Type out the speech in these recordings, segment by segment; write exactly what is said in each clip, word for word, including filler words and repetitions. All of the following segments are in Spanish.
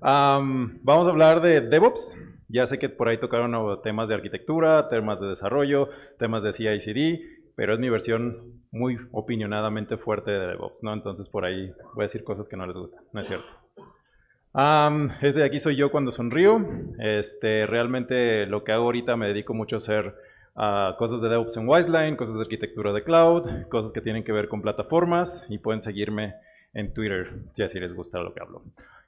Um, vamos a hablar de DevOps. Ya sé que por ahí tocaron temas de arquitectura, temas de desarrollo, temas de C I C D, pero es mi versión muy opinionadamente fuerte de DevOps, ¿no? Entonces por ahí voy a decir cosas que no les gustan, no es cierto. Um, este de aquí soy yo cuando sonrío. Este, realmente lo que hago ahorita me dedico mucho a hacer uh, cosas de DevOps en WiseLine, cosas de arquitectura de cloud, cosas que tienen que ver con plataformas, y pueden seguirme en Twitter si así les gusta lo que hablo.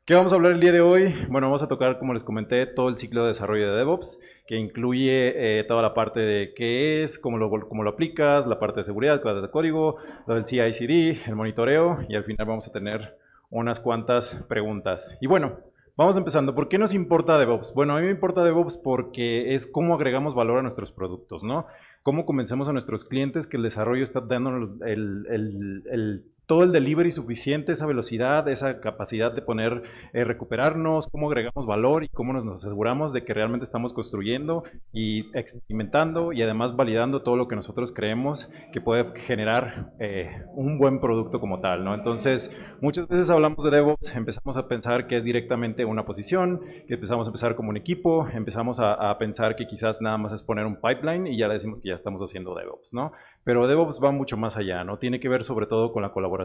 ¿Qué vamos a hablar el día de hoy? Bueno, vamos a tocar, como les comenté, todo el ciclo de desarrollo de DevOps, que incluye eh, toda la parte de qué es, cómo lo, cómo lo aplicas, la parte de seguridad, clases de código, todo el C I C D, el monitoreo, y al final vamos a tener unas cuantas preguntas. Y bueno, vamos empezando. ¿Por qué nos importa DevOps? Bueno, a mí me importa DevOps porque es cómo agregamos valor a nuestros productos, ¿no? Cómo convencemos a nuestros clientes que el desarrollo está dándonos el, el, el todo el delivery suficiente, esa velocidad, esa capacidad de poner, eh, recuperarnos, cómo agregamos valor y cómo nos, nos aseguramos de que realmente estamos construyendo y experimentando y además validando todo lo que nosotros creemos que puede generar eh, un buen producto como tal, ¿no? Entonces, muchas veces hablamos de DevOps, empezamos a pensar que es directamente una posición, que empezamos a pensar como un equipo, empezamos a, a pensar que quizás nada más es poner un pipeline y ya le decimos que ya estamos haciendo DevOps, ¿no? Pero DevOps va mucho más allá, ¿no? Tiene que ver sobre todo con la colaboración,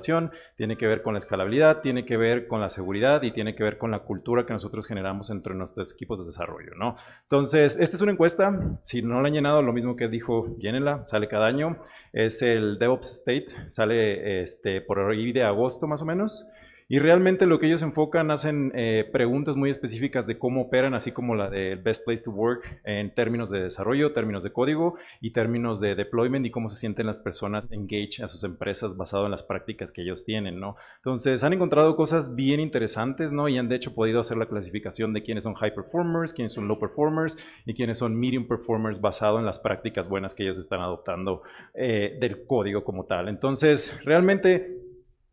tiene que ver con la escalabilidad, tiene que ver con la seguridad y tiene que ver con la cultura que nosotros generamos entre nuestros equipos de desarrollo, ¿no? Entonces, esta es una encuesta, si no la han llenado, lo mismo que dijo, llénenla, sale cada año, es el DevOps State, sale este, por ahí de agosto más o menos, y realmente lo que ellos enfocan, hacen eh, preguntas muy específicas de cómo operan, así como la de Best Place to Work en términos de desarrollo, términos de código y términos de deployment y cómo se sienten las personas engaged a sus empresas basado en las prácticas que ellos tienen, ¿no? Entonces han encontrado cosas bien interesantes, ¿no? Y han de hecho podido hacer la clasificación de quiénes son high performers, quiénes son low performers y quiénes son medium performers basado en las prácticas buenas que ellos están adoptando eh, del código como tal. Entonces realmente,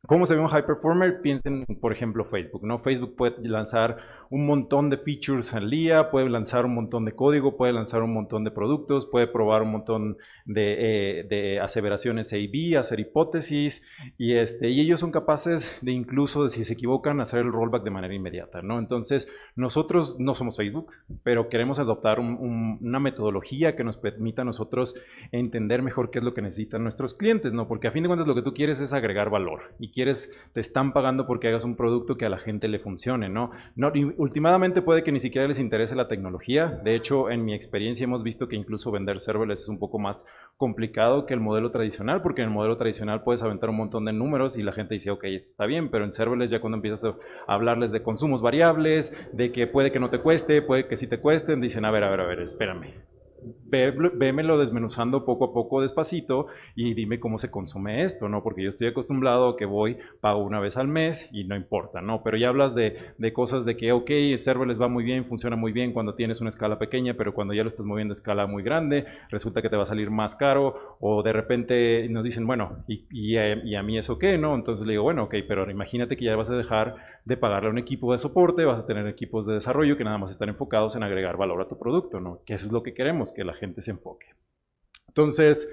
¿cómo se ve un high performer? Piensen, por ejemplo, Facebook, ¿no? Facebook puede lanzar un montón de features al día, puede lanzar un montón de código, puede lanzar un montón de productos, puede probar un montón de, eh, de aseveraciones A B, hacer hipótesis, y, este, y ellos son capaces de incluso, de, si se equivocan, hacer el rollback de manera inmediata, ¿no? Entonces, nosotros no somos Facebook, pero queremos adoptar un, un, una metodología que nos permita a nosotros entender mejor qué es lo que necesitan nuestros clientes, ¿no? Porque a fin de cuentas lo que tú quieres es agregar valor, y quieres, te están pagando porque hagas un producto que a la gente le funcione, ¿no? No, y últimamente puede que ni siquiera les interese la tecnología. De hecho, en mi experiencia hemos visto que incluso vender serverless es un poco más complicado que el modelo tradicional, porque en el modelo tradicional puedes aventar un montón de números y la gente dice, ok, esto está bien, pero en serverless ya cuando empiezas a hablarles de consumos variables, de que puede que no te cueste, puede que sí te cuesten, dicen, a ver, a ver, a ver, espérame. Vémelo desmenuzando poco a poco, despacito, y dime cómo se consume esto, ¿no? Porque yo estoy acostumbrado a que voy, pago una vez al mes y no importa, ¿no? Pero ya hablas de, de cosas de que, ok, el serverless va muy bien, funciona muy bien cuando tienes una escala pequeña, pero cuando ya lo estás moviendo a escala muy grande, resulta que te va a salir más caro, o de repente nos dicen, bueno, ¿y, y, a, y a mí eso qué, no? Entonces le digo, bueno, ok, pero imagínate que ya vas a dejar de pagarle a un equipo de soporte, vas a tener equipos de desarrollo que nada más están enfocados en agregar valor a tu producto, ¿no? Que eso es lo que queremos, que la gente se enfoque. Entonces,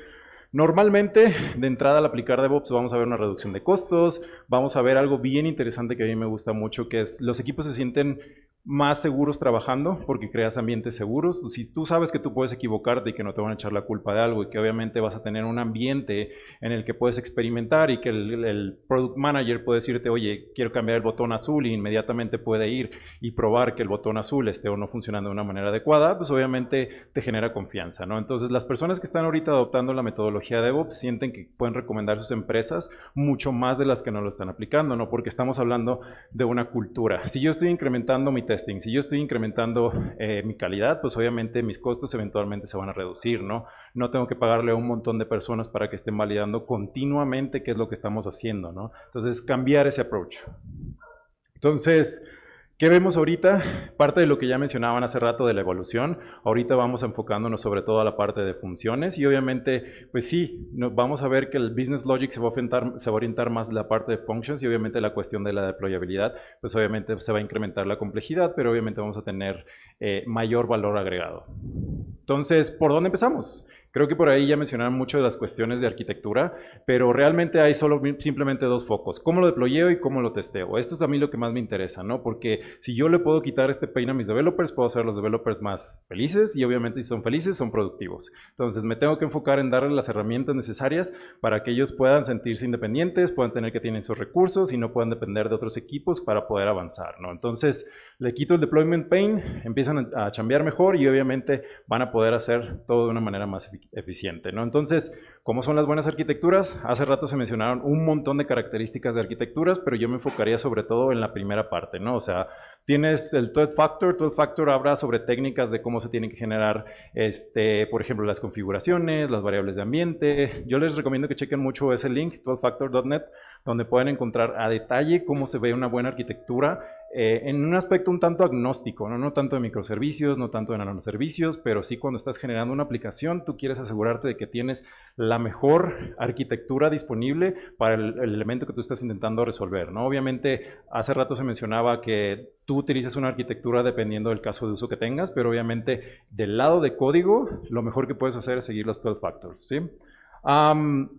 normalmente, de entrada al aplicar DevOps vamos a ver una reducción de costos, vamos a ver algo bien interesante que a mí me gusta mucho, que es los equipos se sienten más seguros trabajando porque creas ambientes seguros. Si tú sabes que tú puedes equivocarte y que no te van a echar la culpa de algo y que obviamente vas a tener un ambiente en el que puedes experimentar y que el, el product manager puede decirte, oye, quiero cambiar el botón azul, y inmediatamente puede ir y probar que el botón azul esté o no funcionando de una manera adecuada, pues obviamente te genera confianza, ¿no? Entonces las personas que están ahorita adoptando la metodología de DevOps sienten que pueden recomendar sus empresas mucho más de las que no lo están aplicando, ¿no? Porque estamos hablando de una cultura. Si yo estoy incrementando mi testing, si yo estoy incrementando eh, mi calidad, pues obviamente mis costos eventualmente se van a reducir, ¿no? No tengo que pagarle a un montón de personas para que estén validando continuamente qué es lo que estamos haciendo, ¿no? Entonces, cambiar ese approach. Entonces, ¿qué vemos ahorita? Parte de lo que ya mencionaban hace rato de la evolución. Ahorita vamos enfocándonos sobre todo a la parte de funciones y obviamente, pues sí, vamos a ver que el business logic se va a orientar, se va a orientar más a la parte de functions y obviamente la cuestión de la deployabilidad, pues obviamente se va a incrementar la complejidad, pero obviamente vamos a tener eh, mayor valor agregado. Entonces, ¿por dónde empezamos? Creo que por ahí ya mencionaron mucho de las cuestiones de arquitectura, pero realmente hay solo simplemente dos focos: cómo lo deployeo y cómo lo testeo. Esto es a mí lo que más me interesa, ¿no? Porque si yo le puedo quitar este pain a mis developers, puedo hacer a los developers más felices, y obviamente si son felices, son productivos. Entonces me tengo que enfocar en darles las herramientas necesarias para que ellos puedan sentirse independientes, puedan tener que tienen sus recursos y no puedan depender de otros equipos para poder avanzar, ¿no? Entonces le quito el deployment pain, empiezan a chambear mejor y obviamente van a poder hacer todo de una manera más eficaz. eficiente, ¿no? Entonces, ¿cómo son las buenas arquitecturas? Hace rato se mencionaron un montón de características de arquitecturas, pero yo me enfocaría sobre todo en la primera parte, ¿no? O sea, tienes el doce factor, doce factor habla sobre técnicas de cómo se tienen que generar, este, por ejemplo, las configuraciones, las variables de ambiente. Yo les recomiendo que chequen mucho ese link, doce factor punto net, donde pueden encontrar a detalle cómo se ve una buena arquitectura eh, en un aspecto un tanto agnóstico, ¿no? No tanto de microservicios, no tanto de nanoservicios, pero sí cuando estás generando una aplicación, tú quieres asegurarte de que tienes la mejor arquitectura disponible para el, el elemento que tú estás intentando resolver, ¿no? Obviamente, hace rato se mencionaba que tú utilizas una arquitectura dependiendo del caso de uso que tengas, pero obviamente del lado de código, lo mejor que puedes hacer es seguir los doce factors, ¿sí? Um,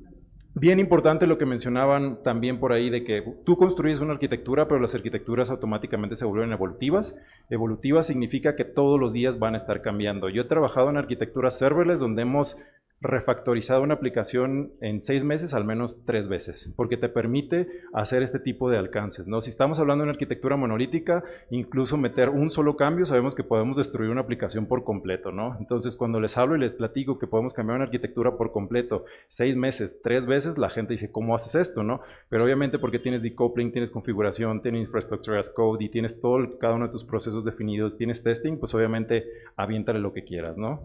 Bien importante lo que mencionaban también por ahí de que tú construyes una arquitectura, pero las arquitecturas automáticamente se vuelven evolutivas. Evolutiva significa que todos los días van a estar cambiando. Yo he trabajado en arquitecturas serverless donde hemos refactorizado una aplicación en seis meses al menos tres veces, porque te permite hacer este tipo de alcances, ¿no? Si estamos hablando de una arquitectura monolítica, incluso meter un solo cambio, sabemos que podemos destruir una aplicación por completo, ¿no? Entonces, cuando les hablo y les platico que podemos cambiar una arquitectura por completo, seis meses, tres veces, la gente dice, ¿cómo haces esto, no? Pero obviamente porque tienes decoupling, tienes configuración, tienes infrastructure as code y tienes todo, cada uno de tus procesos definidos, tienes testing, pues obviamente aviéntale lo que quieras, ¿no?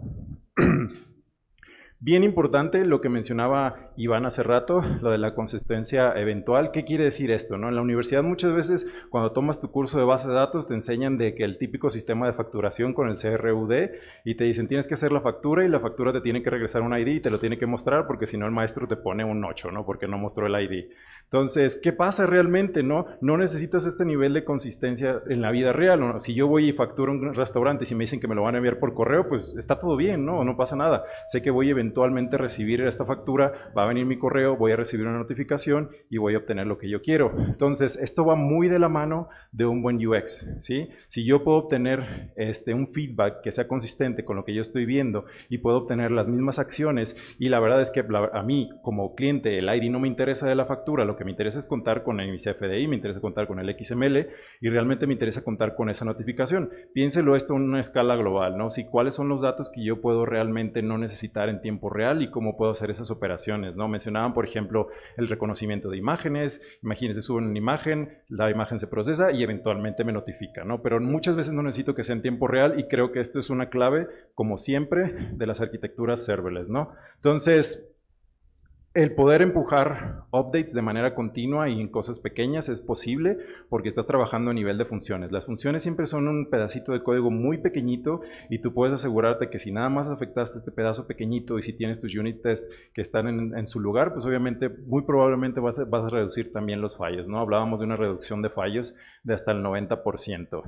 Bien importante lo que mencionaba Iván hace rato, lo de la consistencia eventual. ¿Qué quiere decir esto, no? En la universidad muchas veces cuando tomas tu curso de base de datos te enseñan de que el típico sistema de facturación con el C R U D y te dicen tienes que hacer la factura y la factura te tiene que regresar un I D y te lo tiene que mostrar porque si no el maestro te pone un ocho, ¿no? Porque no mostró el I D. Entonces, ¿qué pasa realmente, no? No necesitas este nivel de consistencia en la vida real, ¿no? Si yo voy y facturo un restaurante y si me dicen que me lo van a enviar por correo, pues está todo bien, ¿no? No pasa nada. Sé que voy eventualmente Eventualmente recibir esta factura, va a venir mi correo, voy a recibir una notificación y voy a obtener lo que yo quiero. Entonces, esto va muy de la mano de un buen U X, ¿sí? Si yo puedo obtener este, un feedback que sea consistente con lo que yo estoy viendo y puedo obtener las mismas acciones, y la verdad es que a mí como cliente el I D no me interesa de la factura, lo que me interesa es contar con el C F D I, me interesa contar con el X M L y realmente me interesa contar con esa notificación. Piénselo esto en una escala global, ¿no? Si cuáles son los datos que yo puedo realmente no necesitar en tiempo real y cómo puedo hacer esas operaciones, ¿no? Mencionaban, por ejemplo, el reconocimiento de imágenes. Imagínense, suben una imagen, la imagen se procesa y eventualmente me notifica, ¿no? Pero muchas veces no necesito que sea en tiempo real y creo que esto es una clave, como siempre, de las arquitecturas serverless, ¿no? Entonces, el poder empujar updates de manera continua y en cosas pequeñas es posible porque estás trabajando a nivel de funciones. Las funciones siempre son un pedacito de código muy pequeñito y tú puedes asegurarte que si nada más afectaste este pedazo pequeñito y si tienes tus unit test que están en, en su lugar, pues obviamente muy probablemente vas a, vas a reducir también los fallos, ¿no? Hablábamos de una reducción de fallos de hasta el noventa por ciento.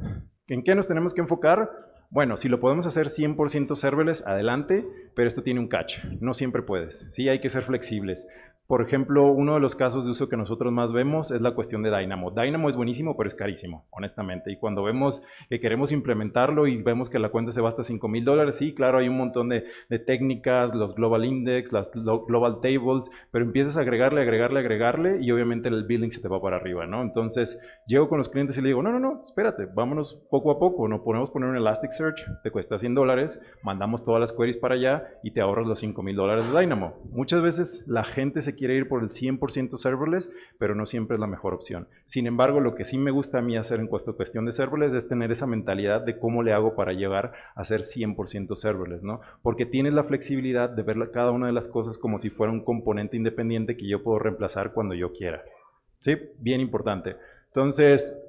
¿En qué nos tenemos que enfocar? Bueno, si lo podemos hacer cien por ciento serverless, adelante, pero esto tiene un catch, no siempre puedes, sí, hay que ser flexibles. Por ejemplo, uno de los casos de uso que nosotros más vemos es la cuestión de Dynamo. Dynamo es buenísimo, pero es carísimo, honestamente. Y cuando vemos que queremos implementarlo y vemos que la cuenta se va hasta cinco mil dólares, sí, claro, hay un montón de, de técnicas, los Global Index, las Global Tables, pero empiezas a agregarle, agregarle, agregarle y obviamente el billing se te va para arriba, ¿no? Entonces, llego con los clientes y le digo, no, no, no, espérate, vámonos poco a poco, no podemos poner un Elasticsearch, te cuesta cien dólares, mandamos todas las queries para allá y te ahorras los cinco mil dólares de Dynamo. Muchas veces la gente se quiere ir por el cien por ciento serverless, pero no siempre es la mejor opción. Sin embargo, lo que sí me gusta a mí hacer en cuestión de serverless es tener esa mentalidad de cómo le hago para llegar a ser cien por ciento serverless, ¿no? Porque tienes la flexibilidad de ver cada una de las cosas como si fuera un componente independiente que yo puedo reemplazar cuando yo quiera, ¿sí? Bien importante. Entonces,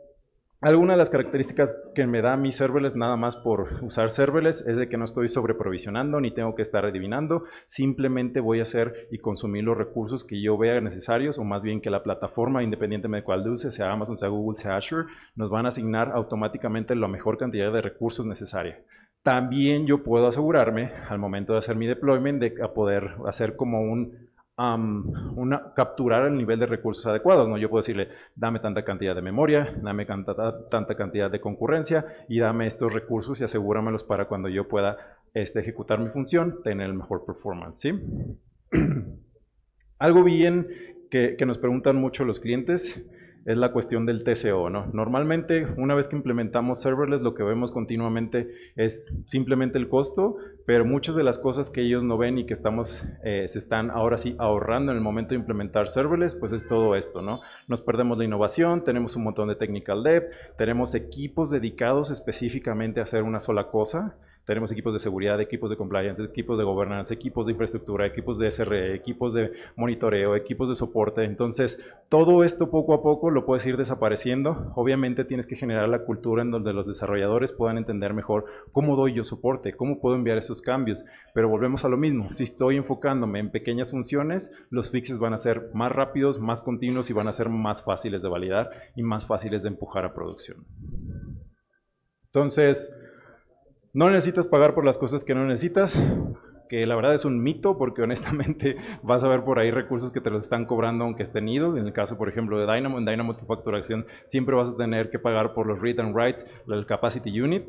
alguna de las características que me da mi serverless, nada más por usar serverless, es de que no estoy sobreprovisionando ni tengo que estar adivinando, simplemente voy a hacer y consumir los recursos que yo vea necesarios, o más bien que la plataforma, independientemente de cuál use, sea Amazon, sea Google, sea Azure, nos van a asignar automáticamente la mejor cantidad de recursos necesaria. También yo puedo asegurarme al momento de hacer mi deployment de poder hacer como un um, una, capturar el nivel de recursos adecuados, ¿no? Yo puedo decirle, dame tanta cantidad de memoria, dame tanta, tanta cantidad de concurrencia y dame estos recursos y asegúramelos para cuando yo pueda este, ejecutar mi función, tener el mejor performance, ¿sí? Algo bien que, que nos preguntan mucho los clientes es la cuestión del T C O, ¿no? Normalmente, una vez que implementamos serverless, lo que vemos continuamente es simplemente el costo, pero muchas de las cosas que ellos no ven y que estamos, eh, se están ahora sí ahorrando en el momento de implementar serverless, pues es todo esto, ¿no? Nos perdemos la innovación, tenemos un montón de technical debt, tenemos equipos dedicados específicamente a hacer una sola cosa, tenemos equipos de seguridad, equipos de compliance, equipos de governance, equipos de infraestructura, equipos de S R E, equipos de monitoreo, equipos de soporte. Entonces, todo esto poco a poco lo puedes ir desapareciendo. Obviamente tienes que generar la cultura en donde los desarrolladores puedan entender mejor cómo doy yo soporte, cómo puedo enviar esos cambios. Pero volvemos a lo mismo. Si estoy enfocándome en pequeñas funciones, los fixes van a ser más rápidos, más continuos y van a ser más fáciles de validar y más fáciles de empujar a producción. Entonces, no necesitas pagar por las cosas que no necesitas, que la verdad es un mito, porque honestamente vas a ver por ahí recursos que te los están cobrando aunque estén idos. En el caso, por ejemplo, de Dynamo, en Dynamo tu facturación siempre vas a tener que pagar por los read and writes, el capacity unit.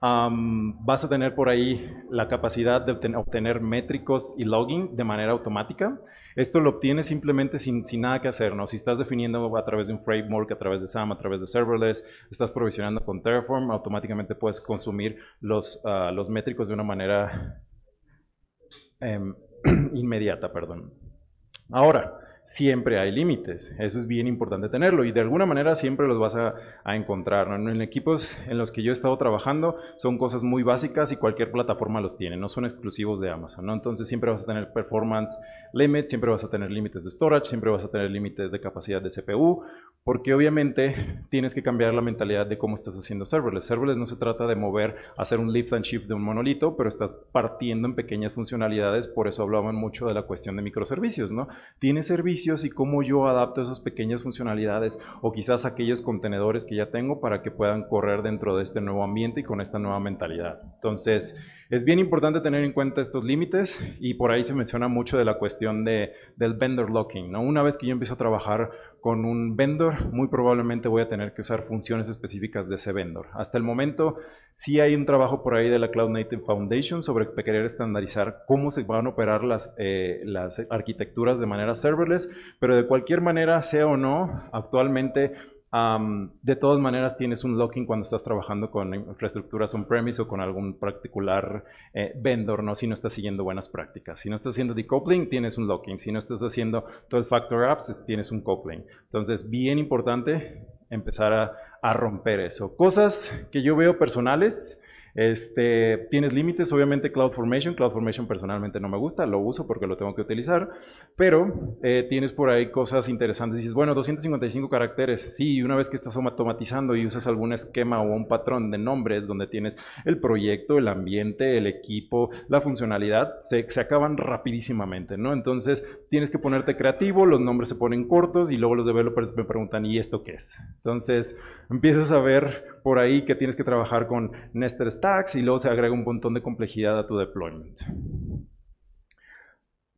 Um, vas a tener por ahí la capacidad de obten- obtener métricos y logging de manera automática. Esto lo obtienes simplemente sin, sin nada que hacer, ¿no? Si estás definiendo a través de un framework, a través de SAM, a través de serverless, estás provisionando con Terraform, automáticamente puedes consumir los, uh, los métricos de una manera eh, inmediata, perdón. Ahora, siempre hay límites, eso es bien importante tenerlo y de alguna manera siempre los vas a, a encontrar, ¿no? En equipos en los que yo he estado trabajando son cosas muy básicas y cualquier plataforma los tiene, no son exclusivos de Amazon, ¿no? Entonces siempre vas a tener performance limits, siempre vas a tener límites de storage, siempre vas a tener límites de capacidad de C P U, porque obviamente tienes que cambiar la mentalidad de cómo estás haciendo serverless. Serverless no se trata de mover, hacer un lift and shift de un monolito, pero estás partiendo en pequeñas funcionalidades, por eso hablaban mucho de la cuestión de microservicios, ¿no? Tiene servicios y cómo yo adapto esas pequeñas funcionalidades o quizás aquellos contenedores que ya tengo para que puedan correr dentro de este nuevo ambiente y con esta nueva mentalidad. Entonces, es bien importante tener en cuenta estos límites y por ahí se menciona mucho de la cuestión de, del vendor locking, ¿no? Una vez que yo empiezo a trabajar con un vendor, muy probablemente voy a tener que usar funciones específicas de ese vendor. Hasta el momento, sí hay un trabajo por ahí de la Cloud Native Foundation sobre querer estandarizar cómo se van a operar las, eh, las arquitecturas de manera serverless, pero de cualquier manera, sea o no, actualmente, um, de todas maneras tienes un locking cuando estás trabajando con infraestructuras on-premise o con algún particular eh, vendor, ¿no? Si no estás siguiendo buenas prácticas. Si no estás haciendo decoupling, tienes un locking. Si no estás haciendo twelve factor apps, tienes un coupling. Entonces, bien importante empezar a, a romper eso. Cosas que yo veo personales, este, tienes límites, obviamente CloudFormation, CloudFormation personalmente no me gusta, lo uso porque lo tengo que utilizar, pero eh, tienes por ahí cosas interesantes, dices, bueno, doscientos cincuenta y cinco caracteres, sí, una vez que estás automatizando y usas algún esquema o un patrón de nombres donde tienes el proyecto, el ambiente, el equipo, la funcionalidad, se, se acaban rapidísimamente, ¿no? Entonces, tienes que ponerte creativo, los nombres se ponen cortos y luego los developers me preguntan, ¿y esto qué es? Entonces, empiezas a ver por ahí que tienes que trabajar con nested stacks y luego se agrega un montón de complejidad a tu deployment.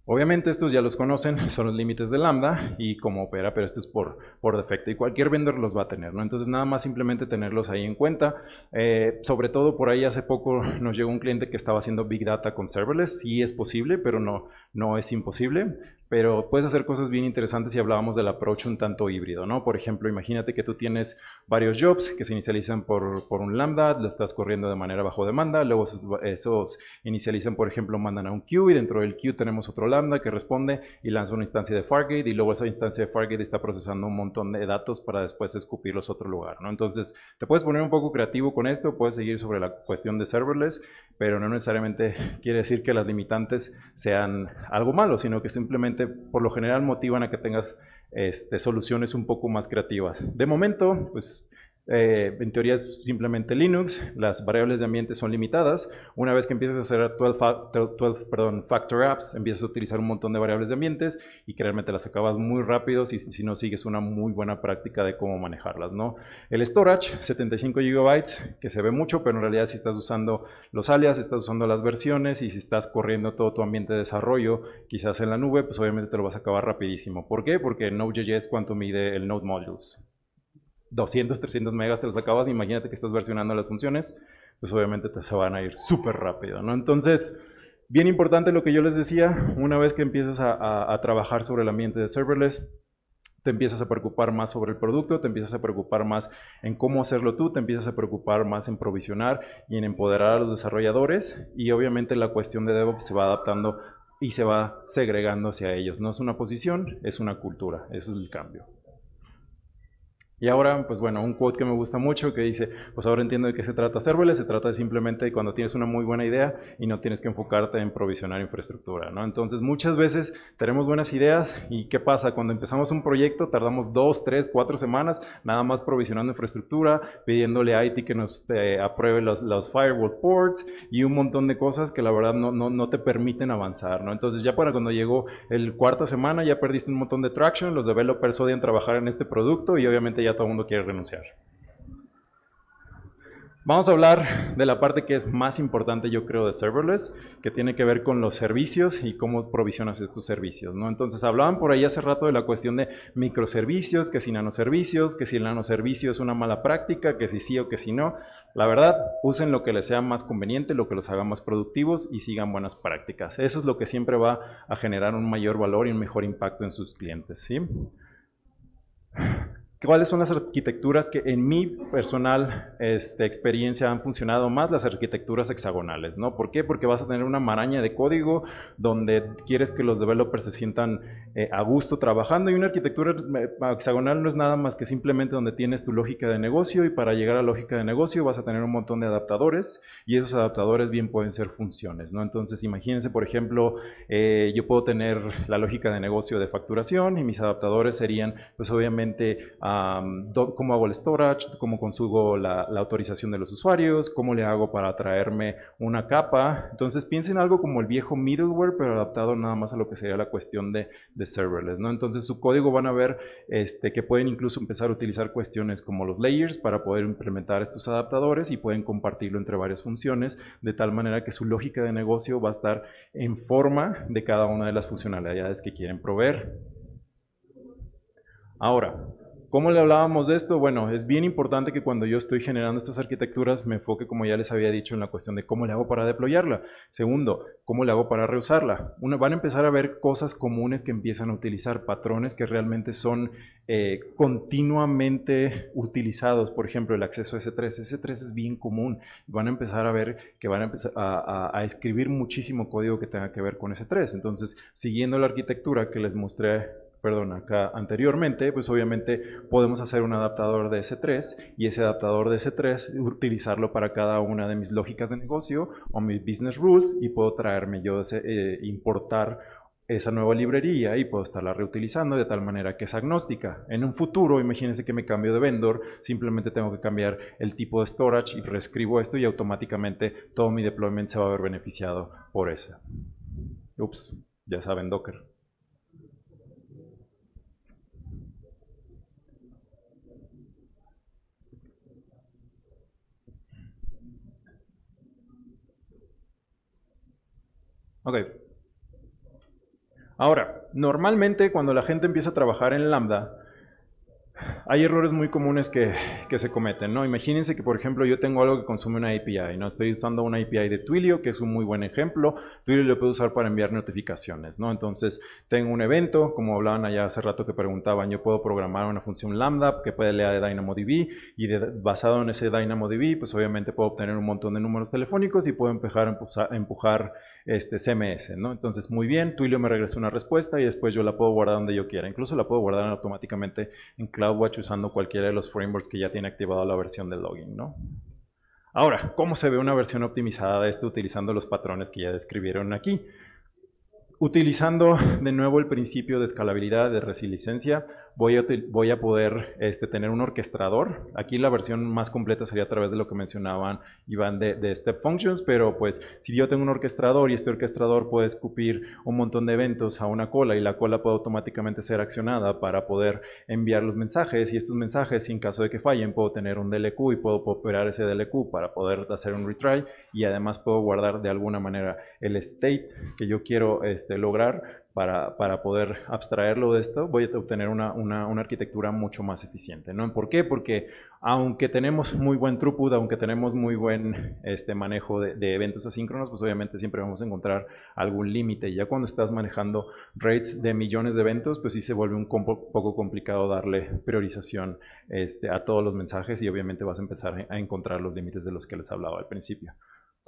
Obviamente estos ya los conocen, son los límites de Lambda y cómo opera, pero esto es por, por defecto y cualquier vendor los va a tener, ¿no? Entonces nada más simplemente tenerlos ahí en cuenta. Eh, sobre todo por ahí hace poco nos llegó un cliente que estaba haciendo Big Data con serverless, sí es posible, pero no, no es imposible. Pero puedes hacer cosas bien interesantes si hablábamos del approach un tanto híbrido, ¿no? Por ejemplo, imagínate que tú tienes varios jobs que se inicializan por, por un Lambda, lo estás corriendo de manera bajo demanda, luego esos, esos inicializan, por ejemplo, mandan a un queue y dentro del queue tenemos otro Lambda que responde y lanza una instancia de Fargate y luego esa instancia de Fargate está procesando un montón de datos para después escupirlos a otro lugar, ¿no? Entonces, te puedes poner un poco creativo con esto, puedes seguir sobre la cuestión de serverless, pero no necesariamente quiere decir que las limitantes sean algo malo, sino que simplemente por lo general motivan a que tengas este, soluciones un poco más creativas. De momento, pues Eh, en teoría es simplemente Linux, las variables de ambiente son limitadas. Una vez que empiezas a hacer doce, fa doce perdón, factor apps, empiezas a utilizar un montón de variables de ambientes y realmente las acabas muy rápido si, si no sigues una muy buena práctica de cómo manejarlas, ¿no? El storage, setenta y cinco gigabytes, que se ve mucho, pero en realidad si estás usando los alias, estás usando las versiones y si estás corriendo todo tu ambiente de desarrollo, quizás en la nube, pues obviamente te lo vas a acabar rapidísimo. ¿Por qué? Porque Node punto J S, ¿cuánto mide el Node Modules? doscientos, trescientos megas te los acabas. Imagínate que estás versionando las funciones, pues obviamente te se van a ir súper rápido, ¿no? Entonces, bien importante lo que yo les decía, una vez que empiezas a, a, a trabajar sobre el ambiente de serverless, te empiezas a preocupar más sobre el producto, te empiezas a preocupar más en cómo hacerlo tú, te empiezas a preocupar más en provisionar y en empoderar a los desarrolladores, y obviamente la cuestión de DevOps se va adaptando y se va segregando hacia ellos. No es una posición, es una cultura, eso es el cambio. Y ahora, pues bueno, un quote que me gusta mucho que dice, pues ahora entiendo de qué se trata serverless, se trata de simplemente cuando tienes una muy buena idea y no tienes que enfocarte en provisionar infraestructura, ¿no? Entonces muchas veces tenemos buenas ideas y ¿qué pasa? Cuando empezamos un proyecto tardamos dos, tres, cuatro semanas nada más provisionando infraestructura, pidiéndole a I T que nos eh, apruebe los, los firewall ports y un montón de cosas que la verdad no, no, no te permiten avanzar, ¿no? Entonces ya para cuando llegó el cuarta semana ya perdiste un montón de traction, los developers odian trabajar en este producto y obviamente ya todo el mundo quiere renunciar. Vamos a hablar de la parte que es más importante, yo creo, de serverless, que tiene que ver con los servicios y cómo provisionas estos servicios, ¿no? Entonces, hablaban por ahí hace rato de la cuestión de microservicios, que si nanoservicios, que si el nanoservicio es una mala práctica, que si sí o que si no. La verdad, usen lo que les sea más conveniente, lo que los haga más productivos y sigan buenas prácticas. Eso es lo que siempre va a generar un mayor valor y un mejor impacto en sus clientes, ¿sí? ¿Cuáles son las arquitecturas que en mi personal este, experiencia han funcionado más? Las arquitecturas hexagonales, ¿no? ¿Por qué? Porque vas a tener una maraña de código donde quieres que los developers se sientan eh, a gusto trabajando, y una arquitectura hexagonal no es nada más que simplemente donde tienes tu lógica de negocio, y para llegar a la lógica de negocio vas a tener un montón de adaptadores, y esos adaptadores bien pueden ser funciones, ¿no? Entonces imagínense, por ejemplo, eh, yo puedo tener la lógica de negocio de facturación y mis adaptadores serían, pues obviamente, Um, do, cómo hago el storage, cómo consigo la, la autorización de los usuarios, cómo le hago para traerme una capa. Entonces piensen algo como el viejo middleware, pero adaptado nada más a lo que sería la cuestión de, de serverless, ¿no? Entonces su código van a ver este, que pueden incluso empezar a utilizar cuestiones como los layers para poder implementar estos adaptadores, y pueden compartirlo entre varias funciones, de tal manera que su lógica de negocio va a estar en forma de cada una de las funcionalidades que quieren proveer. Ahora, ¿cómo le hablábamos de esto? Bueno, es bien importante que cuando yo estoy generando estas arquitecturas me enfoque, como ya les había dicho, en la cuestión de cómo le hago para deployarla. Segundo, ¿cómo le hago para reusarla? Uno, van a empezar a ver cosas comunes que empiezan a utilizar, patrones que realmente son eh, continuamente utilizados. Por ejemplo, el acceso a ese tres. ese tres es bien común. Van a empezar a ver que van a empezar a, a, a escribir muchísimo código que tenga que ver con ese tres. Entonces, siguiendo la arquitectura que les mostré perdón, acá anteriormente, pues obviamente podemos hacer un adaptador de ese tres y ese adaptador de ese tres utilizarlo para cada una de mis lógicas de negocio o mis business rules, y puedo traerme yo, ese, eh, importar esa nueva librería y puedo estarla reutilizando de tal manera que es agnóstica. En un futuro, imagínense que me cambio de vendor, simplemente tengo que cambiar el tipo de storage y reescribo esto y automáticamente todo mi deployment se va a ver beneficiado por eso. Ups, ya saben, Docker. Ok. Ahora, normalmente cuando la gente empieza a trabajar en Lambda, hay errores muy comunes que, que se cometen, ¿no? Imagínense que, por ejemplo, yo tengo algo que consume una A P I, ¿no? Estoy usando una A P I de Twilio, que es un muy buen ejemplo. Twilio lo puedo usar para enviar notificaciones, ¿no? Entonces, tengo un evento, como hablaban allá hace rato que preguntaban, yo puedo programar una función Lambda que puede leer de DynamoDB, y de, basado en ese DynamoDB, pues obviamente puedo obtener un montón de números telefónicos y puedo empujar, empujar, empujar este C M S, ¿no? Entonces, muy bien, Twilio me regresa una respuesta y después yo la puedo guardar donde yo quiera. Incluso la puedo guardar automáticamente en CloudWatch usando cualquiera de los frameworks que ya tiene activado la versión de login, ¿no? Ahora, ¿cómo se ve una versión optimizada de esto utilizando los patrones que ya describieron aquí? Utilizando de nuevo el principio de escalabilidad, de resiliencia, voy a, voy a poder este, tener un orquestador. Aquí la versión más completa sería a través de lo que mencionaban Iván de, de Step Functions, pero pues si yo tengo un orquestador y este orquestador puede escupir un montón de eventos a una cola y la cola puede automáticamente ser accionada para poder enviar los mensajes, y estos mensajes, en caso de que fallen, puedo tener un D L Q y puedo operar ese D L Q para poder hacer un retry, y además puedo guardar de alguna manera el state que yo quiero este, lograr. Para, para poder abstraerlo de esto, voy a obtener una, una, una arquitectura mucho más eficiente, ¿no? ¿Por qué? Porque aunque tenemos muy buen throughput, aunque tenemos muy buen este, manejo de, de eventos asíncronos, pues obviamente siempre vamos a encontrar algún límite. Ya cuando estás manejando rates de millones de eventos, pues sí se vuelve un poco complicado darle priorización este, a todos los mensajes, y obviamente vas a empezar a encontrar los límites de los que les hablaba al principio.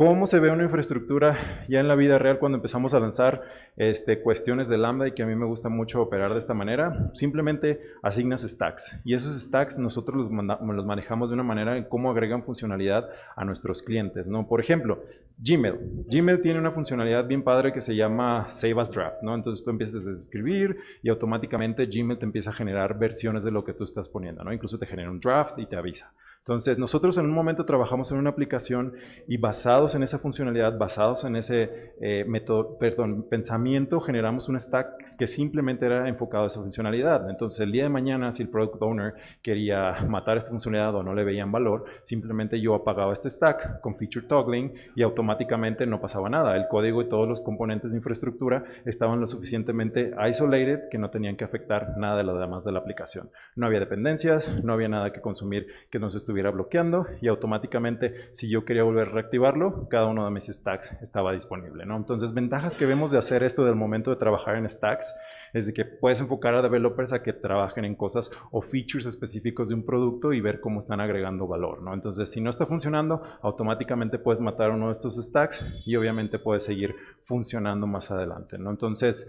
¿Cómo se ve una infraestructura ya en la vida real cuando empezamos a lanzar este, cuestiones de Lambda? Y que a mí me gusta mucho operar de esta manera, simplemente asignas stacks, y esos stacks nosotros los, manda, los manejamos de una manera en cómo agregan funcionalidad a nuestros clientes, ¿no? Por ejemplo, Gmail. Gmail tiene una funcionalidad bien padre que se llama Save as Draft, ¿no? Entonces tú empiezas a escribir y automáticamente Gmail te empieza a generar versiones de lo que tú estás poniendo, ¿no? Incluso te genera un draft y te avisa. Entonces nosotros en un momento trabajamos en una aplicación y basados en esa funcionalidad, basados en ese eh, método, perdón, pensamiento, generamos un stack que simplemente era enfocado a esa funcionalidad. Entonces el día de mañana, si el Product Owner quería matar esta funcionalidad o no le veían valor, simplemente yo apagaba este stack con feature toggling y automáticamente no pasaba nada. El código y todos los componentes de infraestructura estaban lo suficientemente isolated que no tenían que afectar nada de lo demás de la aplicación. No había dependencias, no había nada que consumir que nos estuviera bloqueando, y automáticamente si yo quería volver a reactivarlo, cada uno de mis stacks estaba disponible, ¿no? Entonces, ventajas que vemos de hacer esto del momento de trabajar en stacks es de que puedes enfocar a developers a que trabajen en cosas o features específicos de un producto y ver cómo están agregando valor, ¿no? Entonces, si no está funcionando, automáticamente puedes matar uno de estos stacks y obviamente puedes seguir funcionando más adelante, ¿no? Entonces,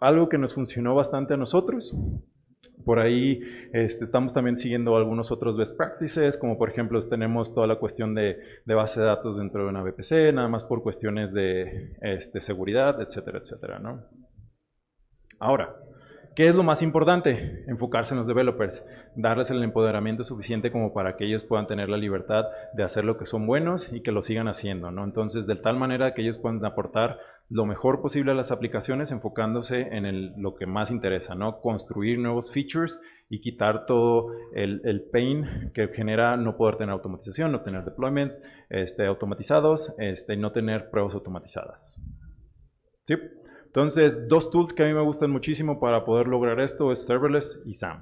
algo que nos funcionó bastante a nosotros. Por ahí este, estamos también siguiendo algunos otros best practices, como por ejemplo tenemos toda la cuestión de, de base de datos dentro de una V P C, nada más por cuestiones de este, seguridad, etcétera, etcétera, ¿no? Ahora, ¿qué es lo más importante? Enfocarse en los developers, darles el empoderamiento suficiente como para que ellos puedan tener la libertad de hacer lo que son buenos y que lo sigan haciendo, ¿no? Entonces, de tal manera que ellos puedan aportar lo mejor posible a las aplicaciones, enfocándose en el, lo que más interesa, ¿no? Construir nuevos features y quitar todo el, el pain que genera no poder tener automatización, no tener deployments este, automatizados, este, no tener pruebas automatizadas. ¿Sí? Entonces, dos tools que a mí me gustan muchísimo para poder lograr esto es Serverless y SAM.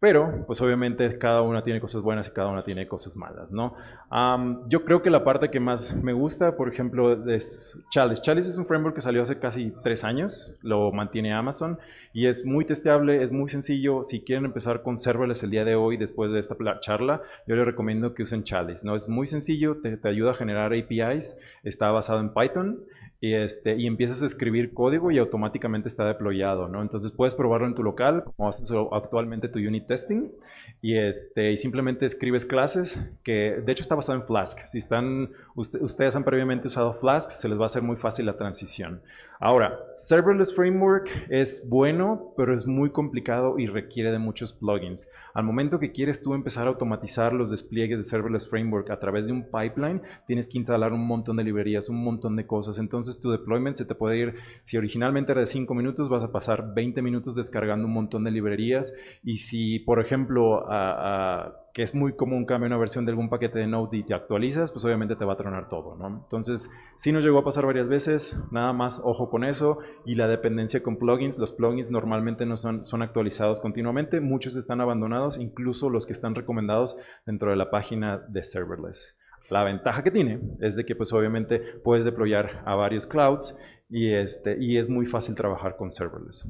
Pero, pues obviamente cada una tiene cosas buenas y cada una tiene cosas malas, ¿no? Um, yo creo que la parte que más me gusta, por ejemplo, es Chalice. Chalice es un framework que salió hace casi tres años, lo mantiene Amazon y es muy testeable, es muy sencillo. Si quieren empezar con serverless el día de hoy, después de esta charla, yo les recomiendo que usen Chalice, ¿no? Es muy sencillo, te, te ayuda a generar A P Is, está basado en Python. Y, este, y empiezas a escribir código y automáticamente está deployado, ¿no? Entonces puedes probarlo en tu local, como haces actualmente tu unit testing, y, este, y simplemente escribes clases que de hecho está basado en Flask. Si están, usted, ustedes han previamente usado Flask, se les va a hacer muy fácil la transición. Ahora, Serverless Framework es bueno, pero es muy complicado y requiere de muchos plugins. Al momento que quieres tú empezar a automatizar los despliegues de Serverless Framework a través de un pipeline, tienes que instalar un montón de librerías, un montón de cosas. Entonces Entonces tu deployment se te puede ir, si originalmente era de cinco minutos, vas a pasar veinte minutos descargando un montón de librerías. Y si, por ejemplo, a, a, que es muy común cambiar una versión de algún paquete de Node y te actualizas, pues obviamente te va a tronar todo, ¿no? Entonces, sí nos llegó a pasar varias veces, nada más ojo con eso. Y la dependencia con plugins, los plugins normalmente no son, son actualizados continuamente, muchos están abandonados, incluso los que están recomendados dentro de la página de Serverless. La ventaja que tiene es de que pues obviamente puedes deployar a varios clouds y, este, y es muy fácil trabajar con serverless.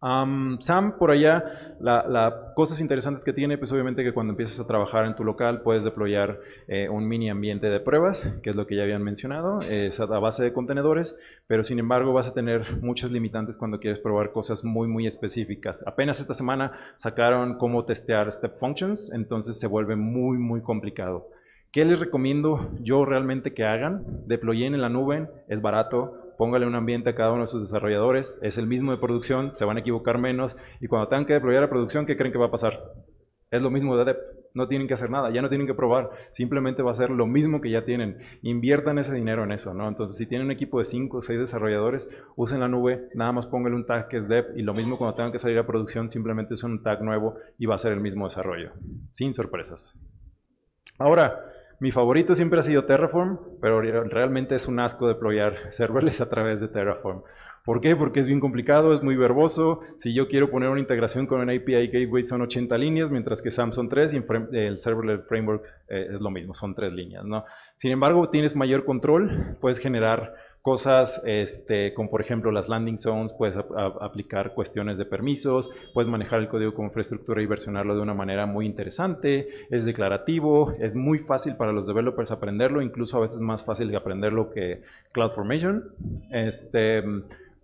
Um, SAM, por allá, las la, cosas interesantes que tiene, pues obviamente que cuando empiezas a trabajar en tu local puedes deployar eh, un mini ambiente de pruebas, que es lo que ya habían mencionado, es a base de contenedores, pero sin embargo vas a tener muchos limitantes cuando quieres probar cosas muy muy específicas. Apenas esta semana sacaron cómo testear Step Functions, entonces se vuelve muy muy complicado. ¿Qué les recomiendo yo realmente que hagan? Deployen en la nube, es barato, póngale un ambiente a cada uno de sus desarrolladores, es el mismo de producción, se van a equivocar menos, y cuando tengan que deployar a producción, ¿qué creen que va a pasar? Es lo mismo de Dev, no tienen que hacer nada, ya no tienen que probar, simplemente va a ser lo mismo que ya tienen. Inviertan ese dinero en eso, ¿no? Entonces, si tienen un equipo de cinco o seis desarrolladores, usen la nube, nada más pónganle un tag que es Dev, y lo mismo cuando tengan que salir a producción, simplemente es un tag nuevo y va a ser el mismo desarrollo, sin sorpresas. Ahora, mi favorito siempre ha sido Terraform, pero realmente es un asco deployar serverless a través de Terraform. ¿Por qué? Porque es bien complicado, es muy verboso. Si yo quiero poner una integración con un A P I Gateway son ochenta líneas, mientras que S A M son tres y el Serverless Framework eh, es lo mismo, son tres líneas, ¿no? Sin embargo, tienes mayor control, puedes generar cosas este, como por ejemplo las landing zones, puedes ap aplicar cuestiones de permisos, puedes manejar el código como infraestructura y versionarlo de una manera muy interesante, es declarativo, es muy fácil para los developers aprenderlo, incluso a veces más fácil de aprenderlo que CloudFormation. Este,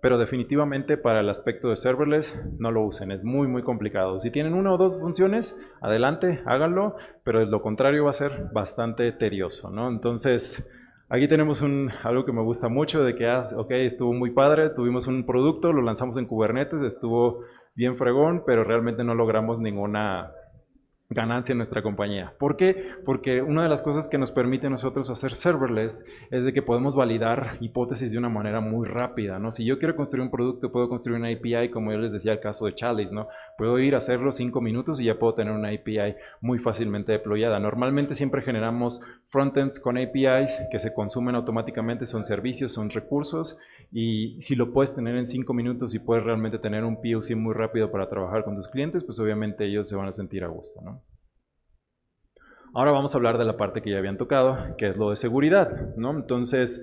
pero definitivamente para el aspecto de serverless no lo usen, es muy muy complicado. Si tienen una o dos funciones, adelante, háganlo, pero de lo contrario va a ser bastante tedioso, ¿no? Entonces, aquí tenemos un, algo que me gusta mucho, de que ah, okay, estuvo muy padre, tuvimos un producto, lo lanzamos en Kubernetes, estuvo bien fregón, pero realmente no logramos ninguna ganancia en nuestra compañía. ¿Por qué? Porque una de las cosas que nos permite a nosotros hacer serverless es de que podemos validar hipótesis de una manera muy rápida, ¿no? Si yo quiero construir un producto, puedo construir una A P I, como yo les decía el caso de Chalice, ¿no? Puedo ir a hacerlo cinco minutos y ya puedo tener una A P I muy fácilmente deployada. Normalmente siempre generamos frontends con A P Is que se consumen automáticamente, son servicios, son recursos, y si lo puedes tener en cinco minutos y puedes realmente tener un P O C muy rápido para trabajar con tus clientes, pues obviamente ellos se van a sentir a gusto, ¿no? Ahora vamos a hablar de la parte que ya habían tocado, que es lo de seguridad, ¿no? Entonces,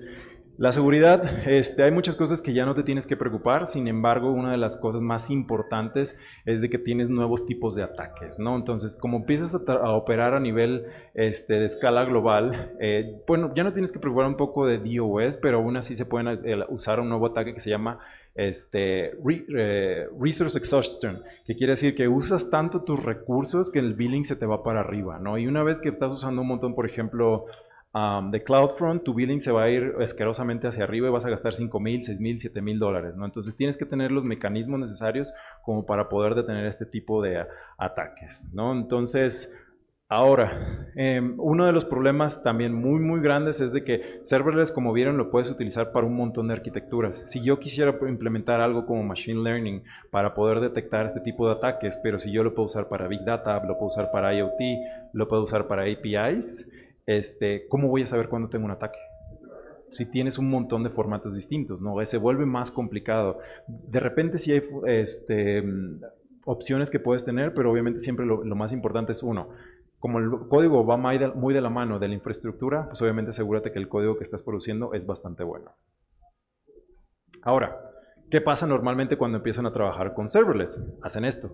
la seguridad, este, hay muchas cosas que ya no te tienes que preocupar, sin embargo, una de las cosas más importantes es de que tienes nuevos tipos de ataques, ¿no? Entonces, como empiezas a, a operar a nivel este, de escala global, eh, bueno, ya no tienes que preocupar un poco de DOS, pero aún así se pueden eh, usar un nuevo ataque que se llama Este, re, eh, resource exhaustion, que quiere decir que usas tanto tus recursos que el billing se te va para arriba, ¿no? Y una vez que estás usando un montón, por ejemplo, um, de CloudFront, tu billing se va a ir asquerosamente hacia arriba y vas a gastar cinco mil, seis mil, siete mil dólares, ¿no? Entonces tienes que tener los mecanismos necesarios como para poder detener este tipo de ataques, ¿no? Entonces, ahora, eh, uno de los problemas también muy muy grandes es de que serverless, como vieron, lo puedes utilizar para un montón de arquitecturas. Si yo quisiera implementar algo como Machine Learning para poder detectar este tipo de ataques, pero si yo lo puedo usar para Big Data, lo puedo usar para IoT, lo puedo usar para A P Is, este, ¿cómo voy a saber cuándo tengo un ataque? Si tienes un montón de formatos distintos, ¿no? Se vuelve más complicado. De repente si hay este, opciones que puedes tener, pero obviamente siempre lo, lo más importante es uno. Como el código va muy de la mano de la infraestructura, pues obviamente asegúrate que el código que estás produciendo es bastante bueno. Ahora, ¿qué pasa normalmente cuando empiezan a trabajar con serverless? Hacen esto.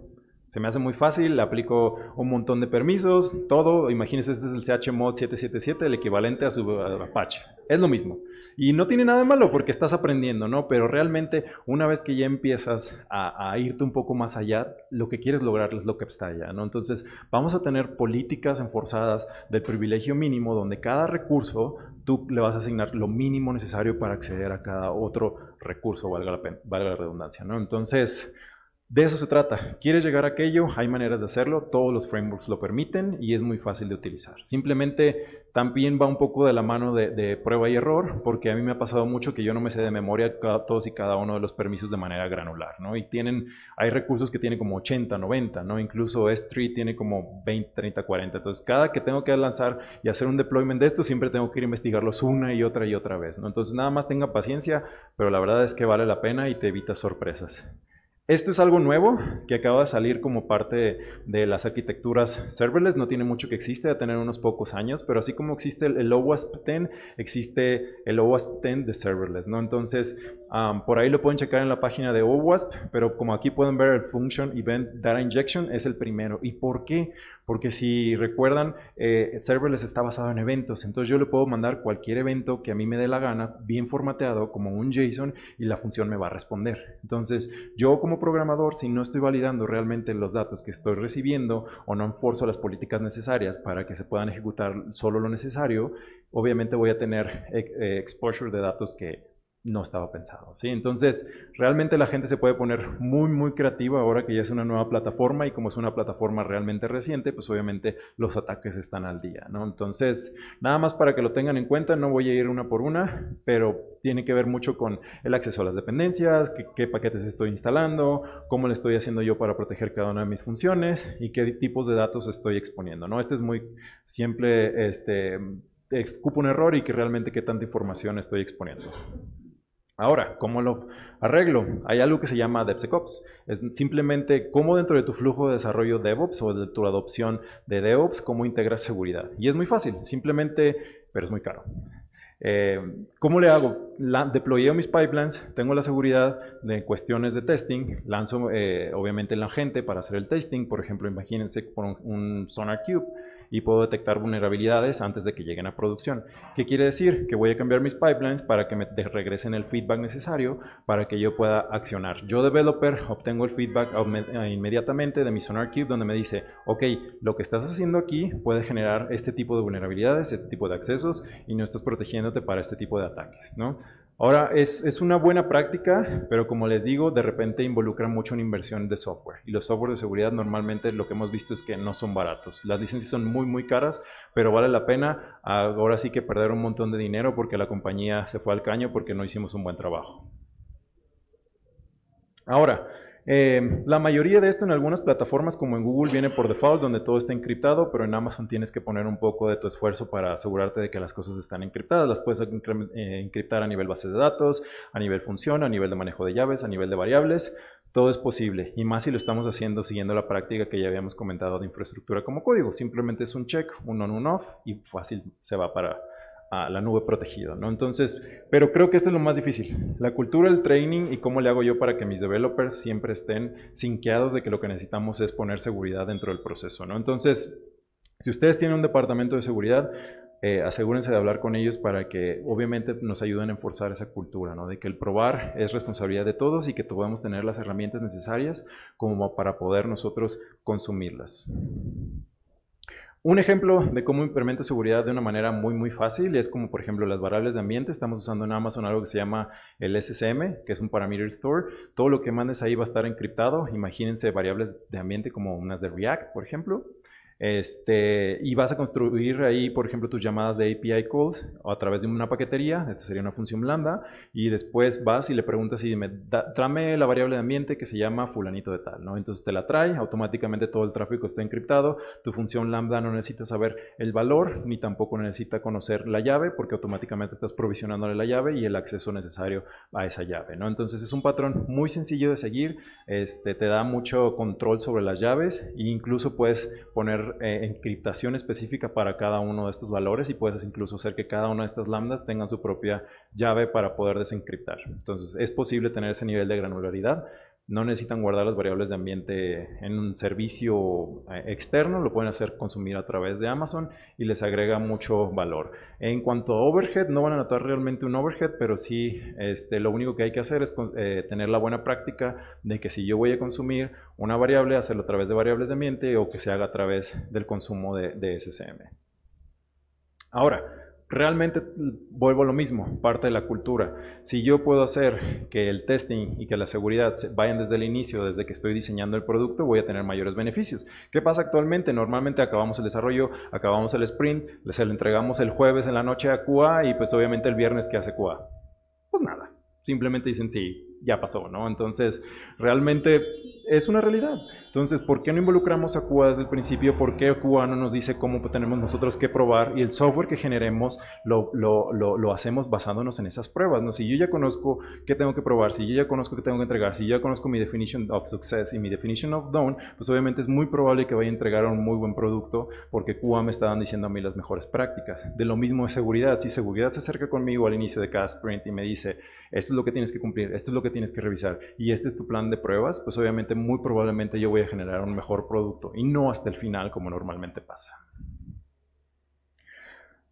Se me hace muy fácil, le aplico un montón de permisos, todo. Imagínense, este es el C H mod siete siete siete, el equivalente a su a Apache. Es lo mismo. Y no tiene nada de malo porque estás aprendiendo, ¿no? Pero realmente, una vez que ya empiezas a, a irte un poco más allá, lo que quieres lograr es lo que está allá, ¿no? Entonces, vamos a tener políticas enforzadas del privilegio mínimo, donde cada recurso tú le vas a asignar lo mínimo necesario para acceder a cada otro recurso, valga la pena, valga la redundancia, ¿no? Entonces, de eso se trata. ¿Quieres llegar a aquello? Hay maneras de hacerlo, todos los frameworks lo permiten y es muy fácil de utilizar. Simplemente también va un poco de la mano de, de prueba y error, porque a mí me ha pasado mucho que yo no me sé de memoria cada, todos y cada uno de los permisos de manera granular, ¿no? Y tienen, hay recursos que tienen como ochenta, noventa, ¿no? Incluso S tres tiene como veinte, treinta, cuarenta. Entonces, cada que tengo que lanzar y hacer un deployment de esto, siempre tengo que ir a investigarlos una y otra y otra vez, ¿no? Entonces, nada más tenga paciencia, pero la verdad es que vale la pena y te evita sorpresas. Esto es algo nuevo que acaba de salir como parte de las arquitecturas serverless, no tiene mucho que existe, va a tener unos pocos años, pero así como existe el OWASP diez, existe el OWASP diez de serverless, ¿no? Entonces, um, por ahí lo pueden checar en la página de OWASP, pero como aquí pueden ver, el Function Event Data Injection es el primero. ¿Y por qué? Porque si recuerdan, eh, serverless está basado en eventos, entonces yo le puedo mandar cualquier evento que a mí me dé la gana, bien formateado, como un JSON, y la función me va a responder. Entonces, yo como programador, si no estoy validando realmente los datos que estoy recibiendo o no enforzo las políticas necesarias para que se puedan ejecutar solo lo necesario, obviamente voy a tener exposure de datos que no estaba pensado, ¿sí? Entonces, realmente la gente se puede poner muy, muy creativa ahora que ya es una nueva plataforma, y como es una plataforma realmente reciente, pues obviamente los ataques están al día, ¿no? Entonces, nada más para que lo tengan en cuenta, no voy a ir una por una, pero tiene que ver mucho con el acceso a las dependencias, qué, qué paquetes estoy instalando, cómo le estoy haciendo yo para proteger cada una de mis funciones y qué tipos de datos estoy exponiendo, ¿no? Este es muy simple, este, escupo un error y que realmente qué tanta información estoy exponiendo. Ahora, ¿cómo lo arreglo? Hay algo que se llama DevSecOps. Es simplemente cómo dentro de tu flujo de desarrollo DevOps o de tu adopción de DevOps, cómo integras seguridad. Y es muy fácil, simplemente, pero es muy caro. Eh, ¿Cómo le hago? La, deployeo mis pipelines, tengo la seguridad de cuestiones de testing, lanzo eh, obviamente la gente para hacer el testing. Por ejemplo, imagínense por un, un SonarQube, y puedo detectar vulnerabilidades antes de que lleguen a producción. ¿Qué quiere decir? Que voy a cambiar mis pipelines para que me regresen el feedback necesario para que yo pueda accionar. Yo, developer, obtengo el feedback inmediatamente de mi SonarQube, donde me dice, ok, lo que estás haciendo aquí puede generar este tipo de vulnerabilidades, este tipo de accesos, y no estás protegiéndote para este tipo de ataques, ¿no? Ahora, es, es una buena práctica, pero como les digo, de repente involucra mucho una inversión de software. Y los software de seguridad normalmente lo que hemos visto es que no son baratos. Las licencias son muy, muy caras, pero vale la pena ahora sí que perder un montón de dinero porque la compañía se fue al caño porque no hicimos un buen trabajo. Ahora, eh, la mayoría de esto en algunas plataformas como en Google viene por default, donde todo está encriptado, pero en Amazon tienes que poner un poco de tu esfuerzo para asegurarte de que las cosas están encriptadas. Las puedes eh, encriptar a nivel base de datos, a nivel función, a nivel de manejo de llaves, a nivel de variables. Todo es posible, y más si lo estamos haciendo siguiendo la práctica que ya habíamos comentado de infraestructura como código. Simplemente es un check, un on, un off, y fácil se va para a la nube protegida, ¿no? Entonces, pero creo que esto es lo más difícil. La cultura, el training y cómo le hago yo para que mis developers siempre estén sinqueados de que lo que necesitamos es poner seguridad dentro del proceso, ¿no? Entonces, si ustedes tienen un departamento de seguridad, Eh, asegúrense de hablar con ellos para que obviamente nos ayuden a enforzar esa cultura, ¿no? De que el probar es responsabilidad de todos y que podamos tener las herramientas necesarias como para poder nosotros consumirlas. Un ejemplo de cómo implemento seguridad de una manera muy muy fácil es como por ejemplo las variables de ambiente. Estamos usando en Amazon algo que se llama el S S M, que es un Parameter Store. Todo lo que mandes ahí va a estar encriptado. Imagínense variables de ambiente como unas de React, por ejemplo. Este, y vas a construir ahí, por ejemplo, tus llamadas de A P I calls a través de una paquetería. Esta sería una función Lambda, y después vas y le preguntas y me da, tráeme la variable de ambiente que se llama fulanito de tal, ¿no? Entonces te la trae, automáticamente todo el tráfico está encriptado. Tu función Lambda no necesita saber el valor, ni tampoco necesita conocer la llave, porque automáticamente estás provisionándole la llave y el acceso necesario a esa llave, ¿no? Entonces es un patrón muy sencillo de seguir. Este, te da mucho control sobre las llaves, e incluso puedes poner Eh, encriptación específica para cada uno de estos valores, y puedes incluso hacer que cada una de estas lambdas tengan su propia llave para poder desencriptar. Entonces es posible tener ese nivel de granularidad. No necesitan guardar las variables de ambiente en un servicio externo, lo pueden hacer consumir a través de Amazon y les agrega mucho valor. En cuanto a overhead, no van a notar realmente un overhead, pero sí este, lo único que hay que hacer es eh, tener la buena práctica de que si yo voy a consumir una variable, hacerlo a través de variables de ambiente o que se haga a través del consumo de, de S S M. Ahora, realmente vuelvo a lo mismo, parte de la cultura. Si yo puedo hacer que el testing y que la seguridad vayan desde el inicio, desde que estoy diseñando el producto, voy a tener mayores beneficios. ¿Qué pasa actualmente? Normalmente acabamos el desarrollo, acabamos el sprint, se lo entregamos el jueves en la noche a Q A, y pues obviamente el viernes, ¿qué hace Q A? Pues nada, simplemente dicen sí, ya pasó, ¿no? Entonces, realmente es una realidad. Entonces, ¿por qué no involucramos a Q A desde el principio? ¿Por qué Q A no nos dice cómo tenemos nosotros que probar? Y el software que generemos lo, lo, lo, lo hacemos basándonos en esas pruebas, ¿no? Si yo ya conozco qué tengo que probar, si yo ya conozco qué tengo que entregar, si yo ya conozco mi definition of success y mi definition of done, pues obviamente es muy probable que vaya a entregar un muy buen producto, porque Q A me está diciendo a mí las mejores prácticas. De lo mismo es seguridad. Si seguridad se acerca conmigo al inicio de cada sprint y me dice, esto es lo que tienes que cumplir, esto es lo que tienes que revisar y este es tu plan de pruebas, pues obviamente muy probablemente yo voy a generar un mejor producto, y no hasta el final como normalmente pasa.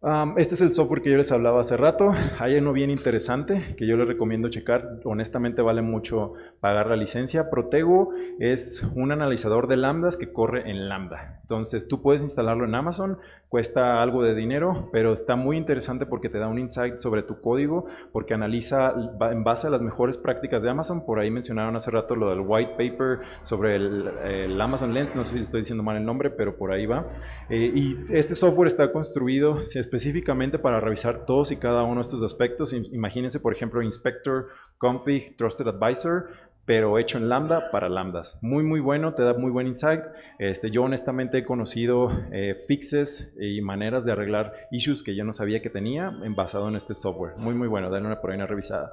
Um, este es el software que yo les hablaba hace rato. Hay uno bien interesante que yo les recomiendo checar. Honestamente vale mucho pagar la licencia. Protego es un analizador de lambdas que corre en Lambda. Entonces tú puedes instalarlo en Amazon, cuesta algo de dinero, pero está muy interesante porque te da un insight sobre tu código, porque analiza en base a las mejores prácticas de Amazon. Por ahí mencionaron hace rato lo del white paper sobre el, el Amazon Lens, no sé si estoy diciendo mal el nombre, pero por ahí va. Eh, y este software está construido específicamente para revisar todos y cada uno de estos aspectos. Imagínense, por ejemplo, Inspector, Config, Trusted Advisor, pero hecho en Lambda para Lambdas. Muy muy bueno, te da muy buen insight. Este, yo honestamente he conocido eh, fixes y maneras de arreglar issues que yo no sabía que tenía basado en este software. Muy muy bueno, denle una por ahí una revisada.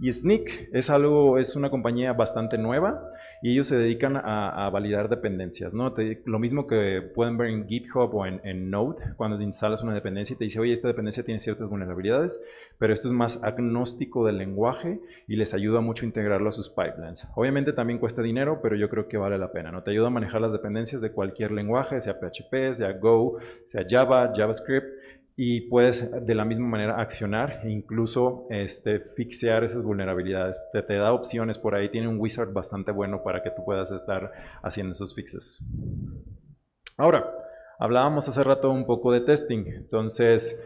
Y Snyk es algo, es una compañía bastante nueva y ellos se dedican a, a validar dependencias, ¿no? Te, lo mismo que pueden ver en GitHub o en, en Node, cuando te instalas una dependencia y te dice, oye, esta dependencia tiene ciertas vulnerabilidades, pero esto es más agnóstico del lenguaje y les ayuda mucho a integrarlo a sus pipelines. Obviamente también cuesta dinero, pero yo creo que vale la pena, ¿no? Te ayuda a manejar las dependencias de cualquier lenguaje, sea P H P, sea Go, sea Java, JavaScript, y puedes de la misma manera accionar e incluso este, fixear esas vulnerabilidades. Te, te da opciones por ahí, tiene un wizard bastante bueno para que tú puedas estar haciendo esos fixes. Ahora, hablábamos hace rato un poco de testing, entonces